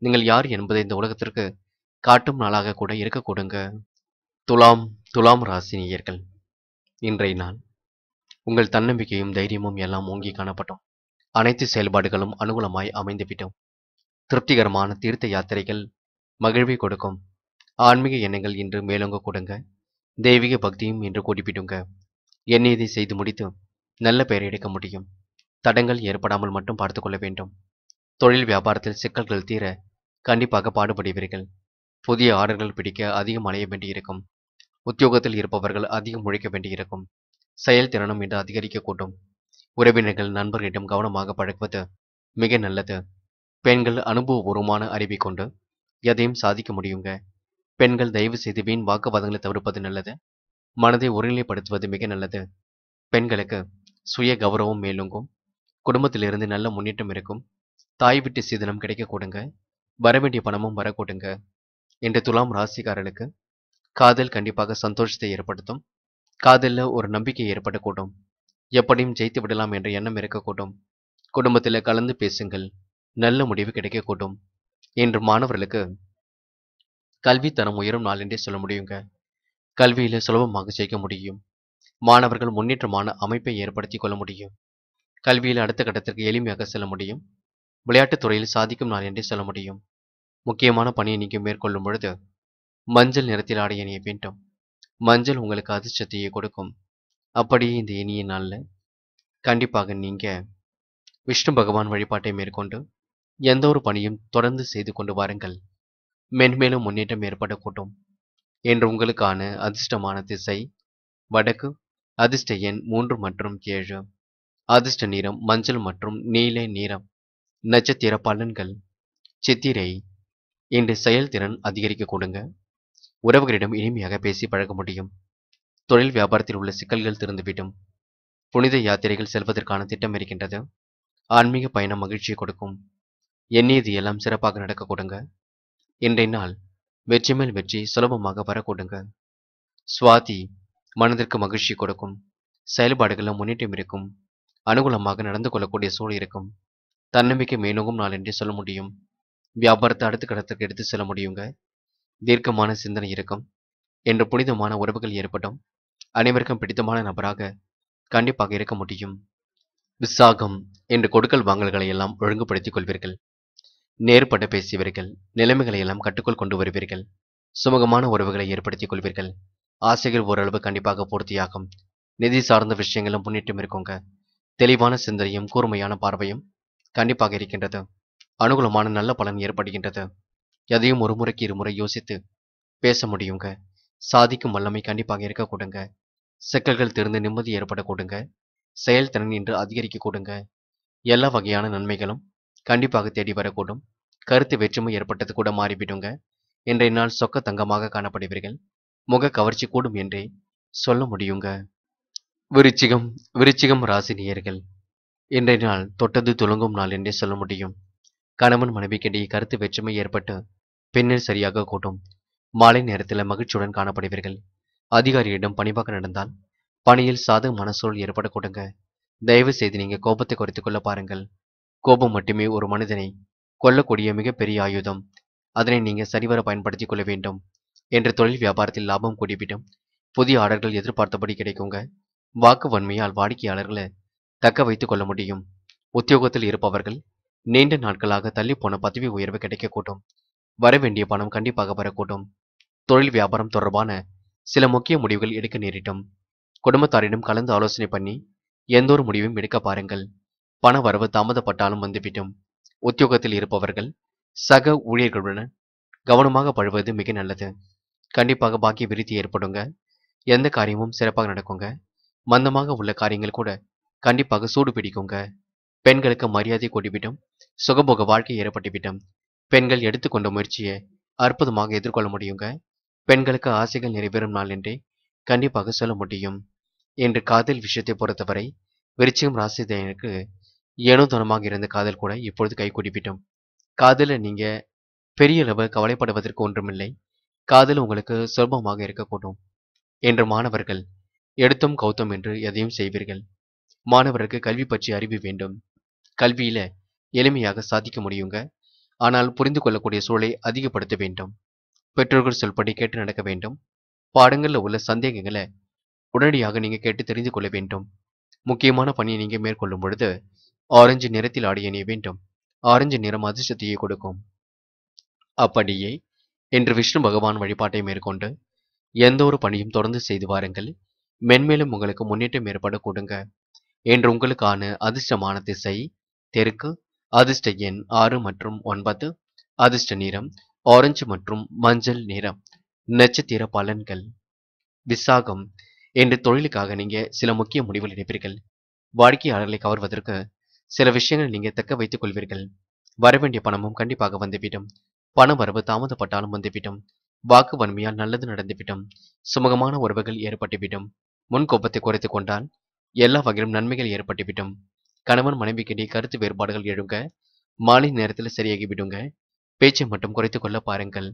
நீங்கள் யார் என்பதை இந்த உலகத்திற்கு காட்டும் நாளாக கூட இருக்கக்கூடுங்க. துலாம் துலாம் ராசினியர்கள் இன்றைய நாள் உங்கள் தன்னம்பிக்கையும் தைரியமும் எல்லாம் ஓங்கி காணப்பட்டோம். அனைத்து செயல்பாடுகளும் அனுகூலமாய் அமைந்துவிட்டோம். திருப்திகரமான தீர்த்த யாத்திரைகள் மகிழ்வை கொடுக்கும். ஆன்மீக எண்ணங்கள் இன்று மேலோங்க கொடுங்க. தெய்வீக பக்தியும் இன்று கூடிவிடுங்க. எண்ணியதை செய்து முடித்து நல்ல பெயர் எடுக்க முடியும். தடங்கள் ஏற்படாமல் மட்டும் பார்த்து கொள்ள வேண்டும். தொழில் வியாபாரத்தில் சிக்கல்கள் தீர கண்டிப்பாக பாடுபடுவீர்கள். புதிய ஆர்டர்கள் பிடிக்க அதிகம் அலைய வேண்டியிருக்கும். உத்தியோகத்தில் இருப்பவர்கள் அதிகம் உழைக்க வேண்டியிருக்கும். செயல்திறனும் இன்று அதிகரிக்கக்கூடும். உறவினர்கள் நண்பர்களிடம் கவனமாக பழகுவது மிக நல்லது. பெண்கள் அனுபவபூர்வமான அறிவை கொண்டு எதையும் சாதிக்க முடியுங்க. பெண்கள் தயவு செய்து வீண் வாக்குவாதங்களை தவிர்ப்பது நல்லது. மனதை ஒருநிலைப்படுத்துவது மிக நல்லது. பெண்களுக்கு சுய கௌரவம் மேலோங்கும். குடும்பத்திலிருந்து நல்ல முன்னேற்றம் இருக்கும். தாய் விட்டு சீதனம் கிடைக்க கூடுங்க. வரவேண்டிய பணமும் வரக்கூடுங்க. இன்று துலாம் ராசிக்காரர்களுக்கு காதல் கண்டிப்பாக சந்தோஷத்தை ஏற்படுத்தும். காதலில் ஒரு நம்பிக்கை ஏற்படக்கூடும். எப்படியும் ஜெயித்து விடலாம் என்ற எண்ணம் இருக்கக்கூடும். குடும்பத்தில் கலந்து பேசுங்கள். நல்ல முடிவு கிடைக்கக்கூடும். இன்று மாணவர்களுக்கு கல்வித்தரம் உயரும் நாள் என்றே சொல்ல முடியுங்க. கல்வியில சுலபமாக ஜெயிக்க முடியும். மாணவர்கள் முன்னேற்றமான அமைப்பை ஏற்படுத்தி கொள்ள முடியும். கல்வியில் அடுத்த கட்டத்திற்கு எளிமையாக செல்ல முடியும். விளையாட்டுத் துறையில் சாதிக்கும் நாள் என்றே சொல்ல முடியும். முக்கியமான பணியை நீங்கள் மேற்கொள்ளும் பொழுது மஞ்சள் நிறத்தில் ஆடை அணிய வேண்டும். மஞ்சள் உங்களுக்கு அதிர்ஷ்டத்தையே கொடுக்கும். அப்படியே இந்த இனிய நாளில் கண்டிப்பாக நீங்கள் விஷ்ணு பகவான் வழிபாட்டை மேற்கொண்டு எந்த ஒரு பணியும் தொடர்ந்து செய்து கொண்டு வாருங்கள். மென்மேலும் முன்னேற்றம் ஏற்படக்கூடும். என்று உங்களுக்கான அதிர்ஷ்டமான திசை வடக்கு. அதிர்ஷ்ட எண் 3 மற்றும் 7. அதிர்ஷ்ட நிறம் மஞ்சள் மற்றும் நீல நிறம். நட்சத்திர பலன்கள் சித்திரை. இன்று செயல்திறன் அதிகரிக்க கூடுங்க. உறவுகளிடம் இனிமையாக பேசி பழக முடியும். தொழில் வியாபாரத்தில் உள்ள சிக்கல்கள் திறந்துவிடும். புனித யாத்திரைகள் செல்வதற்கான திட்டம் இருக்கின்றது. ஆன்மீக பயணம் மகிழ்ச்சியை கொடுக்கும். என்னீதி எல்லாம் சிறப்பாக நடக்க கொடுங்க. இன்றைய நாள் வெற்றி மேல் வெற்றி சுலபமாக வர கொடுங்க. சுவாதி மனதிற்கு மகிழ்ச்சி கொடுக்கும். செயல்பாடுகளில் முன்னேற்றம் இருக்கும். அனுகூலமாக நடந்து கொள்ளக்கூடிய சூழல் இருக்கும். தன்னம்பிக்கை மேலோங்கும் நாள் என்றே சொல்ல முடியும். வியாபாரத்தை அடுத்த கடத்திற்கு எடுத்து செல்ல முடியுங்க. தீர்க்கமான சிந்தனை இருக்கும் என்று புனிதமான உறவுகள் ஏற்படும். அனைவருக்கும் பிடித்தமான நபராக கண்டிப்பாக இருக்க முடியும். விசாகம் என்று கொடுக்கல் வாங்கல்களை எல்லாம் ஒழுங்குபடுத்திக் கொள்வீர்கள். நேர்பட பேசுவீர்கள். நிலைமைகளை எல்லாம் கட்டுக்குள் கொண்டு வருவீர்கள். சுமூகமான உறவுகளை ஏற்படுத்திக் கொள்வீர்கள். ஆசைகள் ஓரளவு கண்டிப்பாக பூர்த்தியாகும். நிதி சார்ந்த விஷயங்களும் முன்னேற்றம் இருக்குங்க. தெளிவான சிந்தனையும் கூர்மையான பார்வையும் கண்டிப்பாக இருக்கின்றது. அனுகூலமான நல்ல பலன் ஏற்படுகின்றது. எதையும் ஒரு முறைக்கு இருமுறை யோசித்து பேச முடியுங்க. சாதிக்கும் வல்லமை கண்டிப்பாக இருக்க கூடுங்க. சிக்கல்கள் திறந்து நிம்மதி ஏற்பட கூடுங்க. செயல்திறன் இன்று அதிகரிக்க கூடுங்க. எல்லா வகையான நன்மைகளும் கண்டிப்பாக தேடி வரக்கூடும். கருத்து வேற்றுமை ஏற்பட்டது கூட மாறிவிடுங்க. இன்றைய நாள் சொக்க தங்கமாக காணப்படுவீர்கள். முக கவர்ச்சி கூடும் என்றே சொல்ல முடியுங்க. விருச்சிகம் ராசி நேயர்கள், இன்றைய நாள் தொட்டது துளங்கும் நாள் என்றே சொல்ல முடியும். கணவன் மனைவிக்கிடையே கருத்து வேற்றுமை ஏற்பட்டு பின்னர் சரியாக கூடும். மாலை நேரத்தில் மகிழ்ச்சியுடன் காணப்படுவீர்கள். அதிகாரியிடம் பணிவாக நடந்தால் பணியில் சாதகமான சூழல் ஏற்பட கொடுங்க. தயவு செய்து நீங்க கோபத்தை குறைத்துக் கொள்ள பாருங்கள். கோபம் மட்டுமே ஒரு மனிதனை கொல்லக்கூடிய மிகப்பெரிய ஆயுதம். அதனை நீங்க சரிவர பயன்படுத்திக் கொள்ள வேண்டும். என்ற தொழில் வியாபாரத்தில் லாபம் கூடிவிடும். புதிய ஆர்டர்கள் எதிர்பார்த்தபடி கிடைக்குங்க. வாக்கு வன்மையால் வாடிக்கையாளர்களை தக்க வைத்துக் கொள்ள முடியும். உத்தியோகத்தில் இருப்பவர்கள் நீண்ட நாட்களாக தள்ளி போன பதவி உயர்வு கிடைக்கக்கூடும். வரவேண்டிய பணம் கண்டிப்பாக வரக்கூடும். தொழில் வியாபாரம் தொடர்பான சில முக்கிய முடிவுகள் எடுக்க நேரிடும். குடும்பத்தாரிடம் கலந்து ஆலோசனை பண்ணி எந்தொரு முடிவும் எடுக்க பாருங்கள். பண வரவு தாமதப்பட்டாலும் வந்துவிடும். உத்தியோகத்தில் இருப்பவர்கள் சக ஊழியர்களுடன் கவனமாக பழகுவது மிக நல்லது. கண்டிப்பாக பாக்கிய விருத்தி ஏற்படுங்க. எந்த காரியமும் சிறப்பாக நடக்குங்க. மந்தமாக உள்ள காரியங்கள் கூட கண்டிப்பாக சூடு பிடிக்குங்க. பெண்களுக்கு மரியாதை கூடிவிடும். சுகபோக வாழ்க்கை ஏற்பட்டுவிடும். பெண்கள் எடுத்துக்கொண்ட முயற்சியை அற்புதமாக எதிர்கொள்ள முடியுங்க. பெண்களுக்கு ஆசைகள் நிறைவேறும் நாள் என்றே கண்டிப்பாக சொல்ல முடியும். என்று காதல் விஷயத்தை பொறுத்தவரை விருச்சிகம் ராசிக்கு ஏனோதனமாக இருந்த காதல் கூட இப்பொழுது கைகூடிவிடும். காதல நீங்க பெரிய அளவு கவலைப்படுவதற்கு ஒன்றுமில்லை. காதல் உங்களுக்கு சுலபமாக இருக்கக்கூடும். என்று மாணவர்கள் எடுத்தும் கௌதம் என்று எதையும் செய்வீர்கள். மாணவருக்கு கல்வி பற்றி அறிவு வேண்டும். கல்வியில எளிமையாக சாதிக்க முடியுங்க. ஆனால் புரிந்து கொள்ளக்கூடிய சூழலை அதிகப்படுத்த வேண்டும். பெற்றோர்கள் சொல்படி கேட்டு நடக்க வேண்டும். பாடங்களில் உள்ள சந்தேகங்களை உடனடியாக நீங்க கேட்டு தெரிந்து கொள்ள வேண்டும். முக்கியமான பணியை நீங்க மேற்கொள்ளும் பொழுது ஆரஞ்சு நிறத்தில் ஆடை அணிய வேண்டும். ஆரஞ்சு நிறம் அதிர்ஷ்டத்தையே கொடுக்கும். அப்படியே இன்று விஷ்ணு பகவான் வழிபாட்டை மேற்கொண்டு எந்த ஒரு பணியும் தொடர்ந்து செய்து வாருங்கள். மென்மேலும் உங்களுக்கு முன்னேற்றம் ஏற்பட கொடுங்க. இன்று உங்களுக்கான அதிர்ஷ்டமான திசை தெற்கு. அதிர்ஷ்ட எண் 6 மற்றும் 9. அதிர்ஷ்ட நிறம் ஆரஞ்சு மற்றும் மஞ்சள் நிறம். நட்சத்திர பலன்கள். விசாகம், என்று தொழிலுக்காக நீங்க சில முக்கிய முடிவுகள் எடுப்பீர்கள். வாடிக்கையாளர்களை கவர்வதற்கு சில விஷயங்கள் நீங்க தக்க வைத்துக் கொள்வீர்கள். வரவேண்டிய பணமும் கண்டிப்பாக வந்துவிடும். பண வரவு தாமதப்பட்டாலும் வந்துவிடும். வாக்கு வன்மையால் நல்லது நடந்துவிடும். சுமூகமான உறவுகள் ஏற்பட்டுவிடும். முன்கோபத்தை குறைத்துக் கொண்டால் எல்லா வகையிலும் நன்மைகள் ஏற்பட்டுவிடும். கணவன் மனைவிக்கிடையே கருத்து வேறுபாடுகள் எழுங்க. மாலை நேரத்தில் சரியாகிவிடுங்க. பேச்சை மட்டும் குறைத்துக் கொள்ள பாருங்கள்.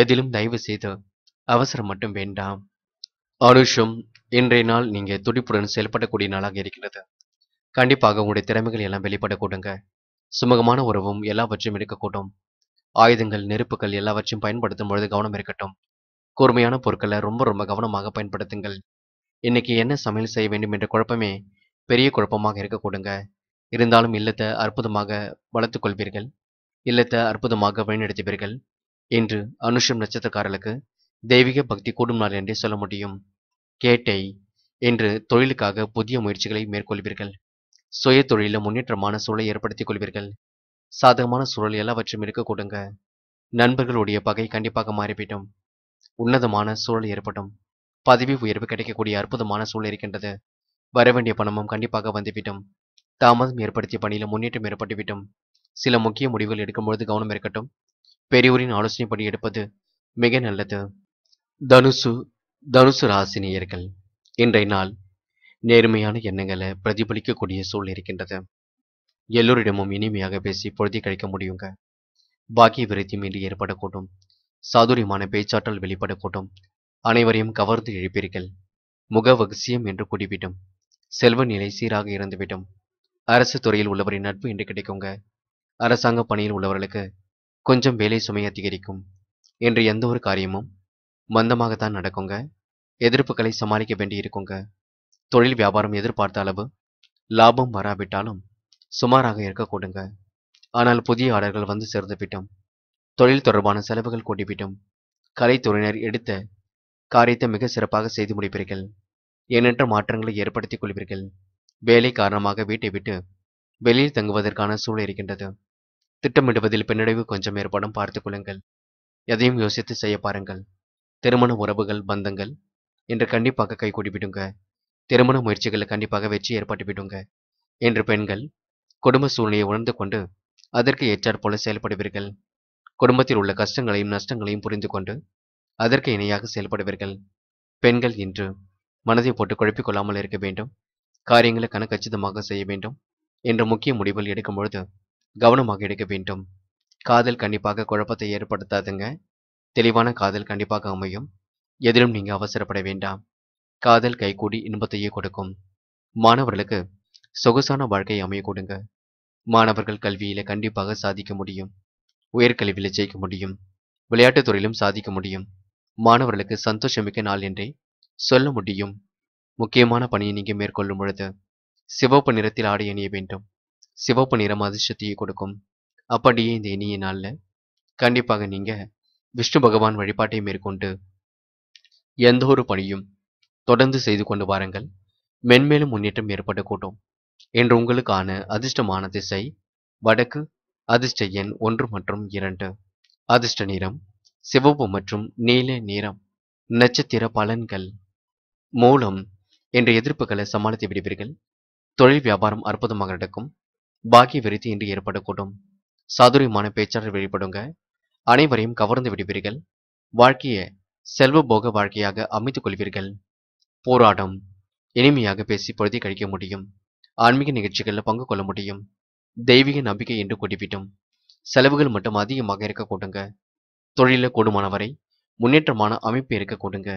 எதிலும் தயவு செய்து அவசரம் மட்டும் வேண்டாம். அனுஷம், இன்றைய நாள் நீங்க துடிப்புடன் செயல்படக்கூடிய நாளாக இருக்கிறது. கண்டிப்பாக உங்களுடைய திறமைகள் எல்லாம் வெளிப்படக்கூடுங்க. சுமூகமான உறவும் எல்லாவற்றையும் எடுக்கக்கூடும். ஆயுதங்கள், நெருப்புகள் எல்லாவற்றையும் பயன்படுத்தும் பொழுது கவனம் இருக்கட்டும். கூர்மையான பொருட்களை ரொம்ப கவனமாக பயன்படுத்துங்கள். இன்னைக்கு என்ன சமையல் செய்ய வேண்டும் என்ற குழப்பமே பெரிய குழப்பமாக இருக்கக்கூடுங்க. இருந்தாலும் இல்லத்தை அற்புதமாக வளர்த்து கொள்வீர்கள். இல்லத்தை அற்புதமாக வழிநடத்துவீர்கள். இன்று அனுஷம் நட்சத்திரக்காரர்களுக்கு தெய்வீக பக்தி கூடும் நாள் என்றே சொல்ல முடியும். கேட்டை, என்று தொழிலுக்காக புதிய முயற்சிகளை மேற்கொள்வீர்கள். சுய தொழில முன்னேற்றமான சூழலை ஏற்படுத்திக் கொள்வீர்கள். சாதகமான சூழல் எல்லாவற்றையும் இருக்க கூடுங்க. நண்பர்களுடைய பகை கண்டிப்பாக மாறிவிடும். உன்னதமான சூழல் ஏற்படும். பதவி உயர்வு கிடைக்கக்கூடிய அற்புதமான சூழல் இருக்கின்றது. வரவேண்டிய பணமும் கண்டிப்பாக வந்துவிடும். தாமதம் ஏற்படுத்திய பணியில முன்னேற்றம் ஏற்பட்டுவிடும். சில முக்கிய முடிவுகள் எடுக்கும்பொழுது கவனம் இருக்கட்டும். பெரியோரின் ஆலோசனைப்படி எடுப்பது மிக நல்லது. தனுசு ராசினியர்கள், இன்றைய நாள் நேர்மையான எண்ணங்களை பிரதிபலிக்கக்கூடிய சூழல் இருக்கின்றது. எல்லோரிடமும் இனிமையாக பேசி பொழுதி கழிக்க முடியுங்க. பாக்கிய விருத்தி மீறி ஏற்படக்கூடும். சாதுரியமான பேச்சாற்றல் வெளிப்படக்கூடும். அனைவரையும் கவர்ந்து இழுப்பீர்கள். முக வகசியம் என்று கூடிவிடும். செல்வ நிலை சீராக இருந்துவிடும். அரசு துறையில் உள்ளவரின் நட்பு என்று கிடைக்குங்க. அரசாங்க பணியில் உள்ளவர்களுக்கு கொஞ்சம் வேலை சுமை அதிகரிக்கும். என்று எந்த ஒரு காரியமும் மந்தமாகத்தான் நடக்குங்க. எதிர்ப்புகளை சமாளிக்க வேண்டி இருக்குங்க. தொழில் வியாபாரம் எதிர்பார்த்த அளவு லாபம் வராவிட்டாலும் சுமாராக இருக்கக்கூடுங்க. ஆனால் புதிய ஆர்டர்கள் வந்து சேர்ந்துவிட்டோம். தொழில் தொடர்பான செலவுகள் கூட்டிவிட்டோம். கலைத்துறையினர் எடுத்த காரியத்தை மிக சிறப்பாக செய்து முடிப்பீர்கள். எண்ணற்ற மாற்றங்களை ஏற்படுத்திக் கொள்வீர்கள். வேலை காரணமாக வீட்டை விட்டு வெளியில் தங்குவதற்கான சூழல் இருக்கின்றது. திட்டமிடுவதில் பின்னடைவு கொஞ்சம் ஏற்படும். பார்த்துக் கொள்ளுங்கள். எதையும் யோசித்து செய்ய பாருங்கள். திருமண உறவுகள் பந்தங்கள் என்று கண்டிப்பாக கை கூடிவிடுங்க. திருமண முயற்சிகளில் கண்டிப்பாக வெற்றி ஏற்பட்டுவிடுங்க. என்று பெண்கள் குடும்ப சூழ்நிலையை உணர்ந்து கொண்டு அதற்கு ஏற்றாற்போல செயல்படுவீர்கள். குடும்பத்தில் உள்ள கஷ்டங்களையும் நஷ்டங்களையும் புரிந்து கொண்டு அதற்கு இணையாக செயல்படுவீர்கள். பெண்கள் இன்று மனதை போட்டு குழப்பிக் கொள்ளாமல் இருக்க வேண்டும். காரியங்களை கணக்கச்சிதமாக செய்ய வேண்டும் என்று முக்கிய முடிவுகள் எடுக்கும் பொழுது கவனமாக எடுக்க வேண்டும். காதல் கண்டிப்பாக குழப்பத்தை ஏற்படுத்தாதுங்க. தெளிவான காதல் கண்டிப்பாக அமையும். எதிலும் நீங்கள் அவசரப்பட வேண்டாம். காதல் கைகூடி இன்பத்தையே கொடுக்கும். மாணவர்களுக்கு சொகுசான வாழ்க்கையை அமைய கொடுங்க. மாணவர்கள் கல்வியில கண்டிப்பாக சாதிக்க முடியும். உயர்கல்வியில ஜெயிக்க முடியும். விளையாட்டுத் துறையிலும் சாதிக்க முடியும். மாணவர்களுக்கு சந்தோஷமிக்க நாள் என்றே சொல்ல முடியும். முக்கியமான பணியை நீங்கள் மேற்கொள்ளும் பொழுது சிவப்பு நிறத்தில் ஆடை அணிய வேண்டும். சிவப்பு நிறம் அதிர்ஷ்டத்தையே கொடுக்கும். அப்படியே இந்த இனிய நாளில் கண்டிப்பாக நீங்கள் விஷ்ணு பகவான் வழிபாட்டை மேற்கொண்டு எந்த ஒரு பணியும் தொடர்ந்து செய்து கொண்டு வாருங்கள். மென்மேலும் முன்னேற்றம் ஏற்படக்கூடும். என்று உங்களுக்கான அதிர்ஷ்டமான திசை வடக்கு. அதிர்ஷ்ட எண் 1 மற்றும் 2. அதிர்ஷ்ட நிறம் சிவப்பு மற்றும் நீல நிறம். நட்சத்திர பலன்கள். மூலம் என்ற எதிர்ப்புகளை சமாளித்து விடுவீர்கள். தொழில் வியாபாரம் அற்புதமாக நடக்கும். பாக்கிய விருத்தி இன்று ஏற்படக்கூடும். சாதுரியமான பேச்சாளர் வெளிப்படுங்க. அனைவரையும் கவர்ந்து விடுவீர்கள். வாழ்க்கையை செல்வ போக வாழ்க்கையாக அமைத்துக் கொள்வீர்கள். போராட்டம் இனிமையாக பேசி பொழுதி கழிக்க முடியும். ஆன்மீக நிகழ்ச்சிகளில் பங்கு கொள்ள முடியும். தெய்வீக நம்பிக்கை என்று கூட்டிவிட்டும். செலவுகள் மட்டும் அதிகமாக இருக்கக்கூடுங்க. தொழிலில் கூடுமானவரை முன்னேற்றமான அமைப்பு இருக்கக்கூடுங்க.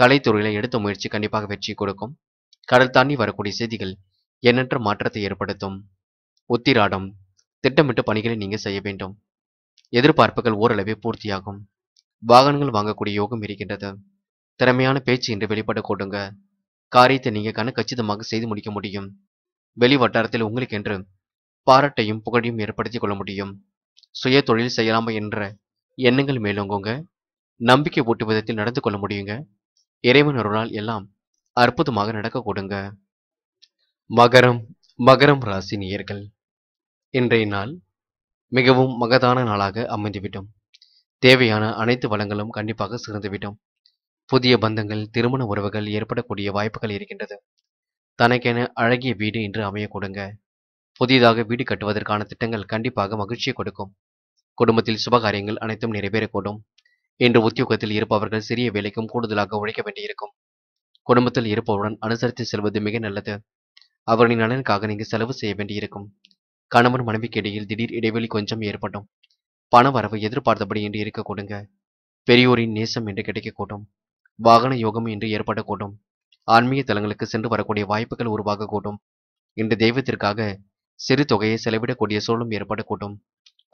கலைத்துறையில் எடுத்த முயற்சி கண்டிப்பாக வெற்றி கொடுக்கும். கடல் தாண்டி வரக்கூடிய செய்திகள் எண்ணற்ற மாற்றத்தை ஏற்படுத்தும். உத்திராடம் திட்டமிட்டு பணிகளை நீங்கள் செய்ய வேண்டும். எதிர்பார்ப்புகள் ஓரளவே பூர்த்தியாகும். வாகனங்கள் வாங்கக்கூடிய யோகம் இருக்கின்றது. திறமையான பேச்சு என்று வெளிப்படக்கூடுங்க. காரியத்தை நீங்கள் கணக்கச்சிதமாக செய்து முடிக்க முடியும். வெளி வட்டாரத்தில் உங்களுக்கென்று பாராட்டையும் புகழையும் ஏற்படுத்தி கொள்ள முடியும். சுய தொழில் செய்யலாமா என்ற எண்ணங்கள் மேலோங்குங்க. நம்பிக்கை ஊட்டு விதத்தில் நடந்து கொள்ள முடியுங்க. இறைவன் அருளால் எல்லாம் அற்புதமாக நடக்கக்கூடுங்க. மகரம் ராசி நேயர்கள், இன்றைய நாள் மிகவும் மகதான நாளாக அமைந்துவிட்டோம். தேவையான அனைத்து வளங்களும் கண்டிப்பாக சிறந்துவிட்டோம். புதிய பந்தங்கள் திருமண உறவுகள் ஏற்படக்கூடிய வாய்ப்புகள் இருக்கின்றது. தனக்கென அழகிய வீடு இன்று அமைய கொடுங்க. புதிதாக வீடு கட்டுவதற்கான திட்டங்கள் கண்டிப்பாக மகிழ்ச்சியை கொடுக்கும். குடும்பத்தில் சுபகாரியங்கள் அனைத்தும் நிறைவேறக்கூடும். இன்று உத்தியோகத்தில் இருப்பவர்கள் சிறிய வேலைக்கும் கூடுதலாக உழைக்க வேண்டியிருக்கும். குடும்பத்தில் இருப்பவருடன் அனுசரித்து செல்வது மிக நல்லது. அவரின் நலனுக்காக நீங்கள் செலவு செய்ய வேண்டியிருக்கும். கணவன் மனைவிக்கு இடையில் திடீர் இடைவெளி கொஞ்சம் ஏற்படும். பண வரவு எதிர்பார்த்தபடி இன்று இருக்க கொடுங்க. பெரியோரின் நேசம் என்று கிடைக்கக்கூடும். வாகன யோகம் இன்று ஏற்படக்கூடும். ஆன்மீக தலங்களுக்கு சென்று வரக்கூடிய வாய்ப்புகள் உருவாகக்கூடும். இன்று தெய்வத்திற்காக சிறு தொகையை செலவிடக்கூடிய சூழலும் ஏற்படக்கூடும்.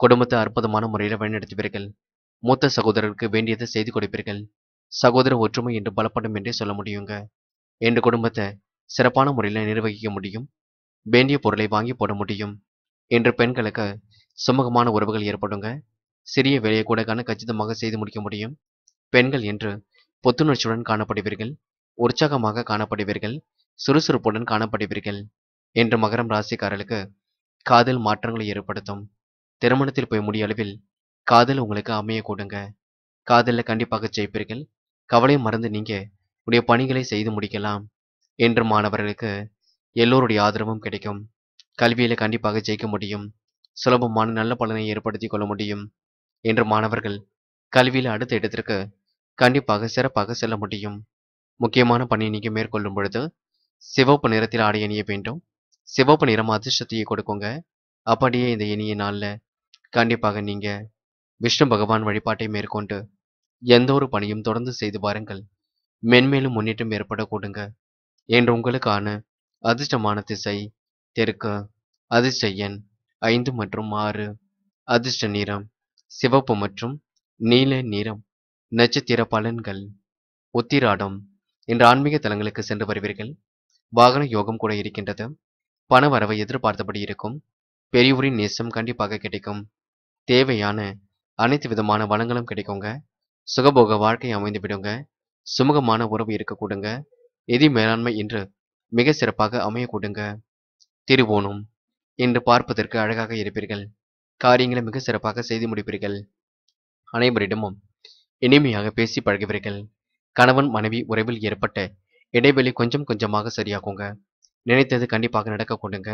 குடும்பத்தை அற்புதமான முறையில் வழிநடத்துவீர்கள். மூத்த சகோதரருக்கு வேண்டியதை செய்து கொடுப்பீர்கள். சகோதர ஒற்றுமை என்று பலப்படும் என்றே சொல்ல முடியுங்க. என்று குடும்பத்தை சிறப்பான முறையில் நிர்வகிக்க முடியும். வேண்டிய பொருளை வாங்கி போட முடியும். என்று பெண்களுக்கு சுமூகமான உறவுகள் ஏற்படுங்க. சிறிய வேலையை கூட கணக்கச்சிதமாக செய்து முடிக்க முடியும். பெண்கள் என்று புத்துணர்ச்சியுடன் காணப்படுவீர்கள். உற்சாகமாக காணப்படுவீர்கள். சுறுசுறுப்புடன் காணப்படுவீர்கள். என்று மகரம் ராசிக்காரர்களுக்கு காதல் மாற்றங்களை ஏற்படுத்தும். திருமணத்தில் போய் முடிய அளவில் காதல் உங்களுக்கு அமைய கூடுங்க. காதலில் கண்டிப்பாக ஜெயிப்பீர்கள். கவலை மறந்து நீங்கள் உடைய பணிகளை செய்து முடிக்கலாம். என்று மாணவர்களுக்கு எல்லோருடைய ஆதரவும் கிடைக்கும். கல்வியில் கண்டிப்பாக ஜெயிக்க முடியும். சுலபமான நல்ல பலனை ஏற்படுத்தி கொள்ள முடியும். என்று மாணவர்கள் கல்வியில் அடுத்த இடத்திற்கு கண்டிப்பாக சிறப்பாக செல்ல முடியும். முக்கியமான பணியை நீங்கள் மேற்கொள்ளும் பொழுது சிவப்பு நிறத்தில் ஆடை அணிய வேண்டும். சிவப்பு நிறம் அதிர்ஷ்டத்தையே கொடுக்குங்க. அப்படியே இந்த இனிய நாளில் கண்டிப்பாக நீங்கள் விஷ்ணு பகவான் வழிபாட்டை மேற்கொண்டு எந்த ஒரு பணியும் தொடர்ந்து செய்து பாருங்கள். மென்மேலும் முன்னேற்றம் ஏற்பட கொடுங்க. என்று உங்களுக்கான அதிர்ஷ்டமான திசை தெற்கு, அதிர்ஷ்ட எண் 5 மற்றும் 6, அதிர்ஷ்ட நிறம் சிவப்பு மற்றும் நீல நிறம், நட்சத்திர பலன்கள். உத்திராடம். இன்று ஆன்மீக தலங்களுக்கு சென்று வருவீர்கள். வாகன யோகம் கூட இருக்கின்றது. பண வரவை எதிர்பார்த்தபடி இருக்கும். பெரியோரின் நேசம் கண்டிப்பாக கிடைக்கும். தேவையான அனைத்து விதமான வளங்களும் கிடைக்குங்க. சுகபோக வாழ்க்கை அமைந்து விடுங்க. சுமூகமான உறவு இருக்கக்கூடுங்க. நிதி மேலாண்மை இன்று மிக சிறப்பாக அமையக்கூடுங்க. திருவோணம். இன்று பார்ப்பதற்கு அழகாக இருப்பீர்கள். காரியங்களை மிக சிறப்பாக செய்து முடிப்பீர்கள். அனைவரிடமும் இனிமையாக பேசி பழகுவீர்கள். கணவன் மனைவி உறவில் ஏற்பட்ட இடைவெளி கொஞ்சம் கொஞ்சமாக சரியாகுங்க. நினைத்தது கண்டிப்பாக நடக்க கொடுங்க.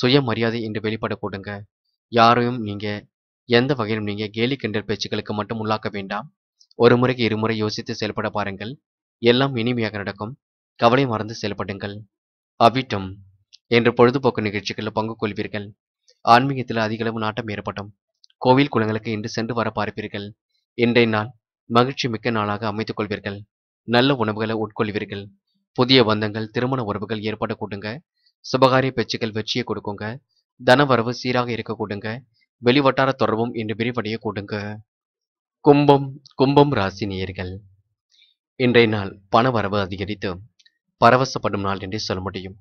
சுயமரியாதை இன்று வெளிப்பட கொடுங்க. யாரையும் நீங்கள் எந்த வகையிலும் நீங்கள் கேலி கிண்டல் பேச்சுக்களுக்கு மட்டும் உள்ளாக்க வேண்டாம். ஒரு முறைக்கு 2 முறை யோசித்து செயல்பட பாருங்கள். எல்லாம் இனிமையாக நடக்கும். கவலை மறந்து செயல்படுங்கள். அவிட்டம். என்று பொழுதுபோக்கு நிகழ்ச்சிகளில் பங்கு கொள்வீர்கள். ஆன்மீகத்தில் அதிகளவு நாட்டம் ஏற்படும். கோவில் குளங்களுக்கு இன்று சென்று வர பார்ப்பீர்கள். இன்றைய நாள் மகிழ்ச்சி மிக்க நாளாக அமைத்துக் கொள்வீர்கள். நல்ல உணவுகளை உட்கொள்வீர்கள். புதிய பந்தங்கள், திருமண உறவுகள் ஏற்பட கூடுங்க. சுபகாரிய பேச்சுக்கள் வெற்றியை கொடுக்குங்க. தனவரவு சீராக இருக்க கூடுங்க. வெளிவட்டார தொடர்பும் இன்று விரிவடைய கூடுங்க. கும்பம். கும்பம் ராசி நேயர்கள், இன்றைய நாள் பணவரவு அதிகரித்து பரவசப்படும் நாள் என்றே சொல்ல முடியும்.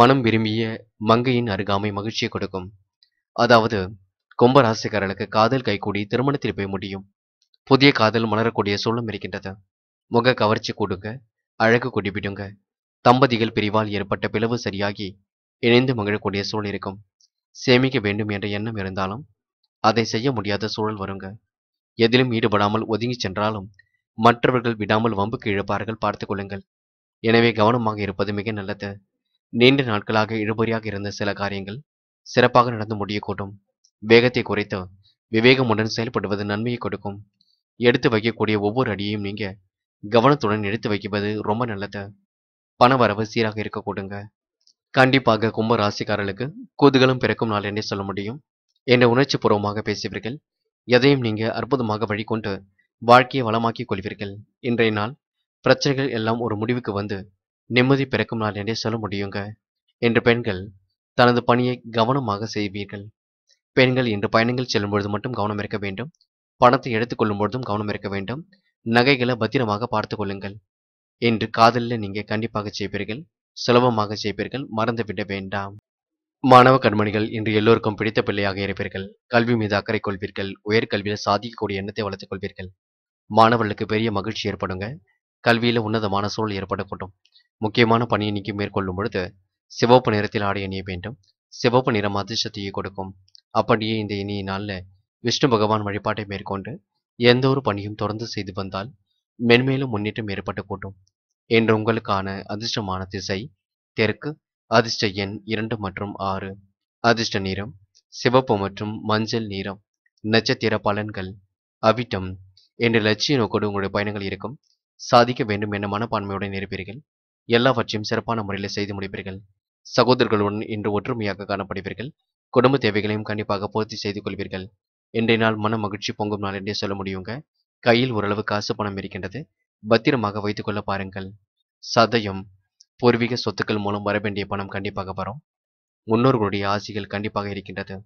மனம் விரும்பிய மங்கையின் அருகாமை மகிழ்ச்சியை கொடுக்கும். அதாவது கும்பராசிக்காரர்களுக்கு காதல் கைகூடி திருமணத்தில் போய் முடியும். புதிய காதல் மலரக்கூடிய சூழலும் இருக்கின்றது. முக கவர்ச்சி கூடுங்க. அழகு குடிபிடுங்க. தம்பதிகள் பிரிவால் ஏற்பட்ட பிளவு சரியாகி இணைந்து மகிழக்கூடிய சூழல் இருக்கும். சேமிக்க வேண்டும் என்ற எண்ணம் இருந்தாலும் அதை செய்ய முடியாத சூழல் வருங்க. எதிலும் ஈடுபடாமல் ஒதுங்கி சென்றாலும் மற்றவர்கள் விடாமல் வம்புக்கு இழுப்பார்கள். பார்த்து கொள்ளுங்கள். எனவே கவனமாக இருப்பது மிக நல்லது. நீண்ட நாட்களாக இழுபறியாக இருந்த சில காரியங்கள் சிறப்பாக நடந்து முடியக்கூடும். வேகத்தை குறைத்து விவேகமுடன் செயல்படுவது நன்மையை கொடுக்கும். எடுத்து வைக்கக்கூடிய ஒவ்வொரு அடியையும் நீங்க கவனத்துடன் எடுத்து வைப்பது ரொம்ப நல்லது. பணவரவு சீராக இருக்க கூடுங்க. கண்டிப்பாக கும்ப ராசிக்காரர்களுக்கு கூதுகளும் பிறக்கும் நாள் என்றே சொல்ல முடியும். என்ற உணர்ச்சி பூர்வமாக பேசுவீர்கள். எதையும் நீங்க அற்புதமாக வழிகொண்டு வாழ்க்கையை வளமாக்கிக் கொள்வீர்கள். இன்றைய நாள் பிரச்சனைகள் எல்லாம் ஒரு முடிவுக்கு வந்து நிம்மதி பிறக்கும் நாள் என்றே சொல்ல முடியுங்க. என்று பெண்கள் தனது பணியை கவனமாக செய்வீர்கள். பெண்கள் இன்று பயணங்கள் செல்லும் பொழுது மட்டும் கவனம் இருக்க வேண்டும். பணத்தை எடுத்துக்கொள்ளும் பொழுதும் கவனம் இருக்க வேண்டும். நகைகளை பத்திரமாக பார்த்து கொள்ளுங்கள். என்று காதலில் நீங்கள் கண்டிப்பாக செய்வீர்கள். சுலபமாக செய்வீர்கள். மறந்துவிட வேண்டாம். மாணவ கண்மணிகள், இன்று எல்லோருக்கும் பிடித்த பிள்ளையாக இருப்பீர்கள். கல்வி மீது அக்கறை கொள்வீர்கள். உயர்கல்வியில் சாதிக்கக்கூடிய எண்ணத்தை வளர்த்துக் கொள்வீர்கள். மாணவர்களுக்கு பெரிய மகிழ்ச்சி ஏற்படுங்க. கல்வியில் உன்னதமான சூழல் ஏற்படக்கூடும். முக்கியமான பணியை நீங்கள் மேற்கொள்ளும் பொழுது சிவப்பு நிறத்தில் ஆடை அணிய வேண்டும். சிவப்பு நிறம் அதிர்ஷ்டத்தையே கொடுக்கும். அப்படியே இந்த இனிய நாளில் விஷ்ணு பகவான் வழிபாட்டை மேற்கொண்டு எந்த ஒரு பணியும் தொடர்ந்து செய்து வந்தால் மென்மேலும் முன்னேற்றம் ஏற்பட்டு கூட்டும். என்று உங்களுக்கான அதிர்ஷ்டமான திசை தெற்கு, அதிர்ஷ்ட எண் 2 மற்றும் 6, அதிர்ஷ்ட நிறம் சிவப்பு மற்றும் மஞ்சள் நிறம், நட்சத்திர பலன்கள். அவிட்டம். என்ற லட்சிய நோக்கோடு உங்களுடைய பயணங்கள் இருக்கும். சாதிக்க வேண்டும் என மனப்பான்மையுடன் இருப்பீர்கள். எல்லாவற்றையும் சிறப்பான முறையில் செய்து முடிப்பீர்கள். சகோதரர்களுடன் இன்று ஒற்றுமையாக காணப்படுவீர்கள். குடும்ப தேவைகளையும் கண்டிப்பாக பூர்த்தி செய்து கொள்வீர்கள். இன்றைய நாள் மன மகிழ்ச்சி பொங்கும் நாள் என்றே சொல்ல முடியுங்க. கையில் ஓரளவு காசு பணம் இருக்கின்றது. பத்திரமாக வைத்துக்கொள்ள பாருங்கள். சதயம். பூர்வீக சொத்துக்கள் மூலம் வர வேண்டிய பணம் கண்டிப்பாக வரும். முன்னோர்களுடைய ஆசைகள் கண்டிப்பாக இருக்கின்றது.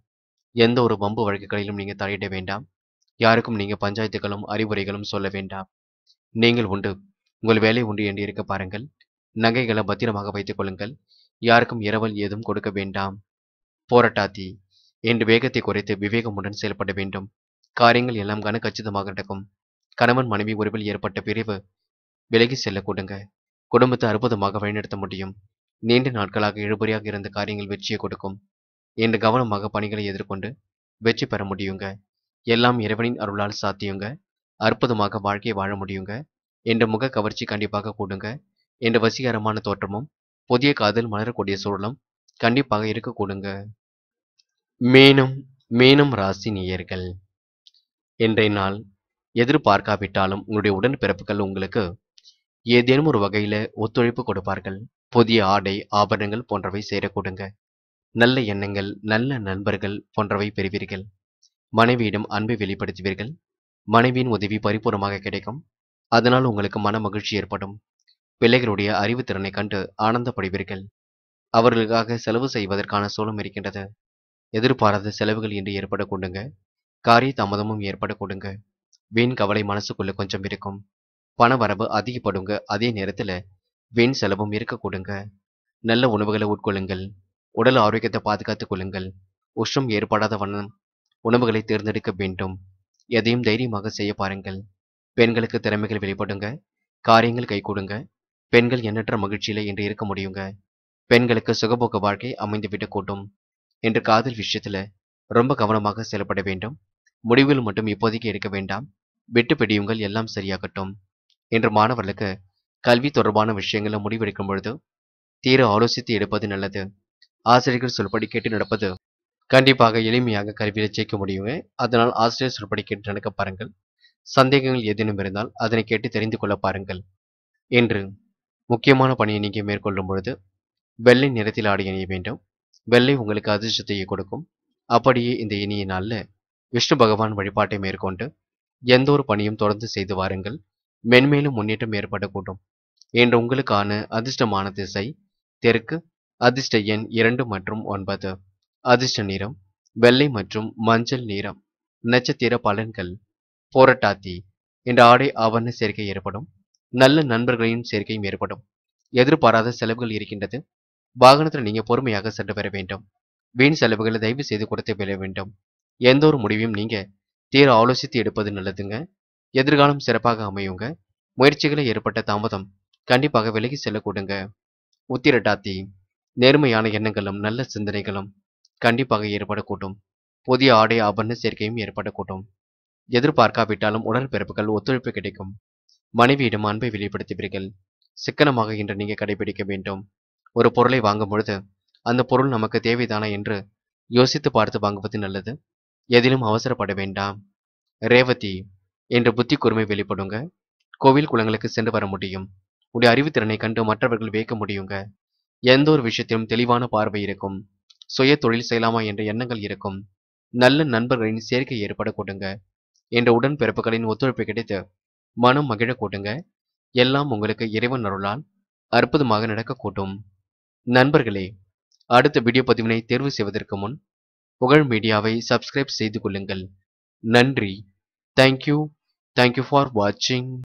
எந்த ஒரு வம்பு வழக்குகளிலும் நீங்கள் தலையிட வேண்டாம். யாருக்கும் நீங்கள் பஞ்சாயத்துகளும் அறிவுரைகளும் சொல்ல வேண்டாம். நீங்கள் உண்டு, உங்கள் வேலை உண்டு என்று இருக்க பாருங்கள். நகைகளை பத்திரமாக வைத்துக் கொள்ளுங்கள். யாருக்கும் இரவல் ஏதும் கொடுக்க வேண்டாம். போராட்டாதி. என்று வேகத்தை குறைத்து விவேகமுடன் செயல்பட வேண்டும். காரியங்கள் எல்லாம் கனக்கச்சிதமாக நடக்கும். கணவன் மனைவி உறவில் ஏற்பட்ட பிரிவு விலகி செல்ல கொடுங்க. குடும்பத்தை அற்புதமாக வழிநடத்த முடியும். நீண்ட நாட்களாக இழுபறியாக இருந்த காரியங்கள் வெற்றியை கொடுக்கும். என்று கவனமாக பணிகளை எதிர்கொண்டு வெற்றி பெற முடியுங்க. எல்லாம் இறைவனின் அருளால் சாத்தியுங்க. அற்புதமாக வாழ்க்கையை வாழ முடியுங்க. என்ற முக கவர்ச்சி கண்டிப்பாக கூடுங்க. என்ற வசீகரமான தோற்றமும் புதிய காதல் மலரக்கூடிய சூழலும் கண்டிப்பாக இருக்கக்கூடுங்க. மீனம். மீனம் ராசி நேயர்கள், இன்றைய நாள் எதிர்பார்க்காவிட்டாலும் உங்களுடைய உடன்பிறப்புகள் உங்களுக்கு ஏதேனும் ஒரு வகையில ஒத்துழைப்பு கொடுப்பார்கள். புதிய ஆடை ஆபரணங்கள் போன்றவை சேரக்கூடுங்க. நல்ல எண்ணங்கள், நல்ல நண்பர்கள் போன்றவை பெறுவீர்கள். மனைவியிடம் அன்பை வெளிப்படுத்துவீர்கள். மனைவியின் உதவி பரிபூர்ணமாக கிடைக்கும். அதனால் உங்களுக்கு மன மகிழ்ச்சி ஏற்படும். பிள்ளைகளுடைய அறிவுத்திறனை கண்டு ஆனந்தப்படுவீர்கள். அவர்களுக்காக செலவு செய்வதற்கான சூழலும் இருக்கின்றது. எதிர்பாராத செலவுகள் இன்று ஏற்படக்கூடுங்க. காரிய தாமதமும் ஏற்படக்கூடுங்க. வீண் கவலை மனசுக்குள்ள கொஞ்சம் இருக்கும். பண வரவு அதிகப்படுங்க. அதே நேரத்தில் வீண் செலவும் இருக்கக்கூடுங்க. நல்ல உணவுகளை உட்கொள்ளுங்கள். உடல் ஆரோக்கியத்தை பாதுகாத்துக் கொள்ளுங்கள். உஷ்ணம் ஏற்படாத வண்ணம் உணவுகளை தேர்ந்தெடுக்க வேண்டும். எதையும் தைரியமாக செய்ய பாருங்கள். பெண்களுக்கு திறமைகள் வெளிப்படுங்க. காரியங்கள் கைகூடுங்க. பெண்கள் எண்ணற்ற மகிழ்ச்சியில இன்று இருக்க முடியுங்க. பெண்களுக்கு சுகபோக்கு வாழ்க்கை அமைந்துவிடக் கூடும். இன்று காதல் விஷயத்துல ரொம்ப கவனமாக செயல்பட வேண்டும். முடிவுகள் மட்டும் இப்போதைக்கு எடுக்க வேண்டாம். விட்டு பிடியுங்கள், எல்லாம் சரியாகட்டும். இன்று மாணவர்களுக்கு கல்வி தொடர்பான விஷயங்களை முடிவெடுக்கும் பொழுது தீர ஆலோசித்து எடுப்பது நல்லது. ஆசிரியர்கள் சொல்படி கேட்டு நடப்பது கண்டிப்பாக எளிமையாக கல்வியில ஜெயிக்க முடியுங்க. அதனால் ஆசிரியர் சொல்படி கேட்டு நடக்க பாருங்கள். சந்தேகங்கள் ஏதேனும் இருந்தால் அதனை கேட்டு தெரிந்து கொள்ள பாருங்கள். இன்று முக்கியமான பணியை நீங்கள் மேற்கொள்ளும் பொழுது வெள்ளை நிறத்தில் ஆடை அணிய வேண்டும். வெள்ளை உங்களுக்கு அதிர்ஷ்டத்தையே கொடுக்கும். அப்படியே இந்த இனிய நாளில் விஷ்ணு பகவான் வழிபாட்டை மேற்கொண்டு எந்த ஒரு பணியும் தொடர்ந்து செய்து வாருங்கள். மென்மேலும் முன்னேற்றம் ஏற்படக்கூடும். இன்று உங்களுக்கான அதிர்ஷ்டமான திசை தெற்கு. அதிர்ஷ்ட எண் 2 மற்றும் 9. அதிர்ஷ்ட நிறம் வெள்ளை மற்றும் மஞ்சள் நிறம். நட்சத்திர பலன்கள் போராட்டாத்தி. இன்று ஆடை ஆவண சேர்க்கை ஏற்படும். நல்ல நண்பர்களின் சேர்க்கையும் ஏற்படும். எதிர்பாராத செலவுகள் இருக்கின்றது. வாகனத்தில் நீங்கள் பொறுமையாக சென்று பெற வேண்டும். வீண் செலவுகளை தயவு செய்து கொடுத்து பெற வேண்டும். எந்த ஒரு முடிவையும் நீங்கள் தீர ஆலோசித்து எடுப்பது நல்லதுங்க. எதிர்காலம் சிறப்பாக அமையுங்க. முயற்சிகளை ஏற்பட்ட தாமதம் கண்டிப்பாக விலகி செல்லக்கூடுங்க. உத்திரட்டாத்தி. நேர்மையான எண்ணங்களும் நல்ல சிந்தனைகளும் கண்டிப்பாக ஏற்படக்கூடும். புதிய ஆடை ஆபரண சேர்க்கையும் ஏற்படக்கூடும். எதிர்பார்க்காவிட்டாலும் உடற்பிறப்புகள் ஒத்துழைப்பு கிடைக்கும். மனைவியிடம் அன்பை வெளிப்படுத்துவீர்கள். சிக்கனமாக இன்று நீங்கள் கடைபிடிக்க வேண்டும். ஒரு பொருளை வாங்கும் பொழுது அந்த பொருள் நமக்கு தேவைதானா என்று யோசித்து பார்த்து வாங்குவது நல்லது. எதிலும் அவசரப்பட வேண்டாம். ரேவதி. என்று புத்தி கூர்மை வெளிப்படுங்க. கோவில் குளங்களுக்கு சென்று வர முடியும். உடைய அறிவுத்திறனை கண்டு மற்றவர்கள் வியக்க முடியுங்க. எந்த ஒரு விஷயத்திலும் தெளிவான பார்வை இருக்கும். சுய தொழில் செய்யலாமா என்ற எண்ணங்கள் இருக்கும். நல்ல நண்பர்களின் சேர்க்கை ஏற்படக்கூடுங்க. என்ற உடன்பிறப்புகளின் ஒத்துழைப்பு கிடைத்து மனம் மகிழக்கூடுங்க. எல்லாம் உங்களுக்கு இறைவன் அருளால் அற்புதமாக நடக்கக்கூடும். நண்பர்களே, அடுத்த வீடியோ பதிவினை தேர்வு செய்வதற்கு முன் புகழ் மீடியாவை சப்ஸ்கிரைப் செய்து கொள்ளுங்கள். நன்றி. தேங்க்யூ. தேங்க்யூ ஃபார் வாட்சிங்.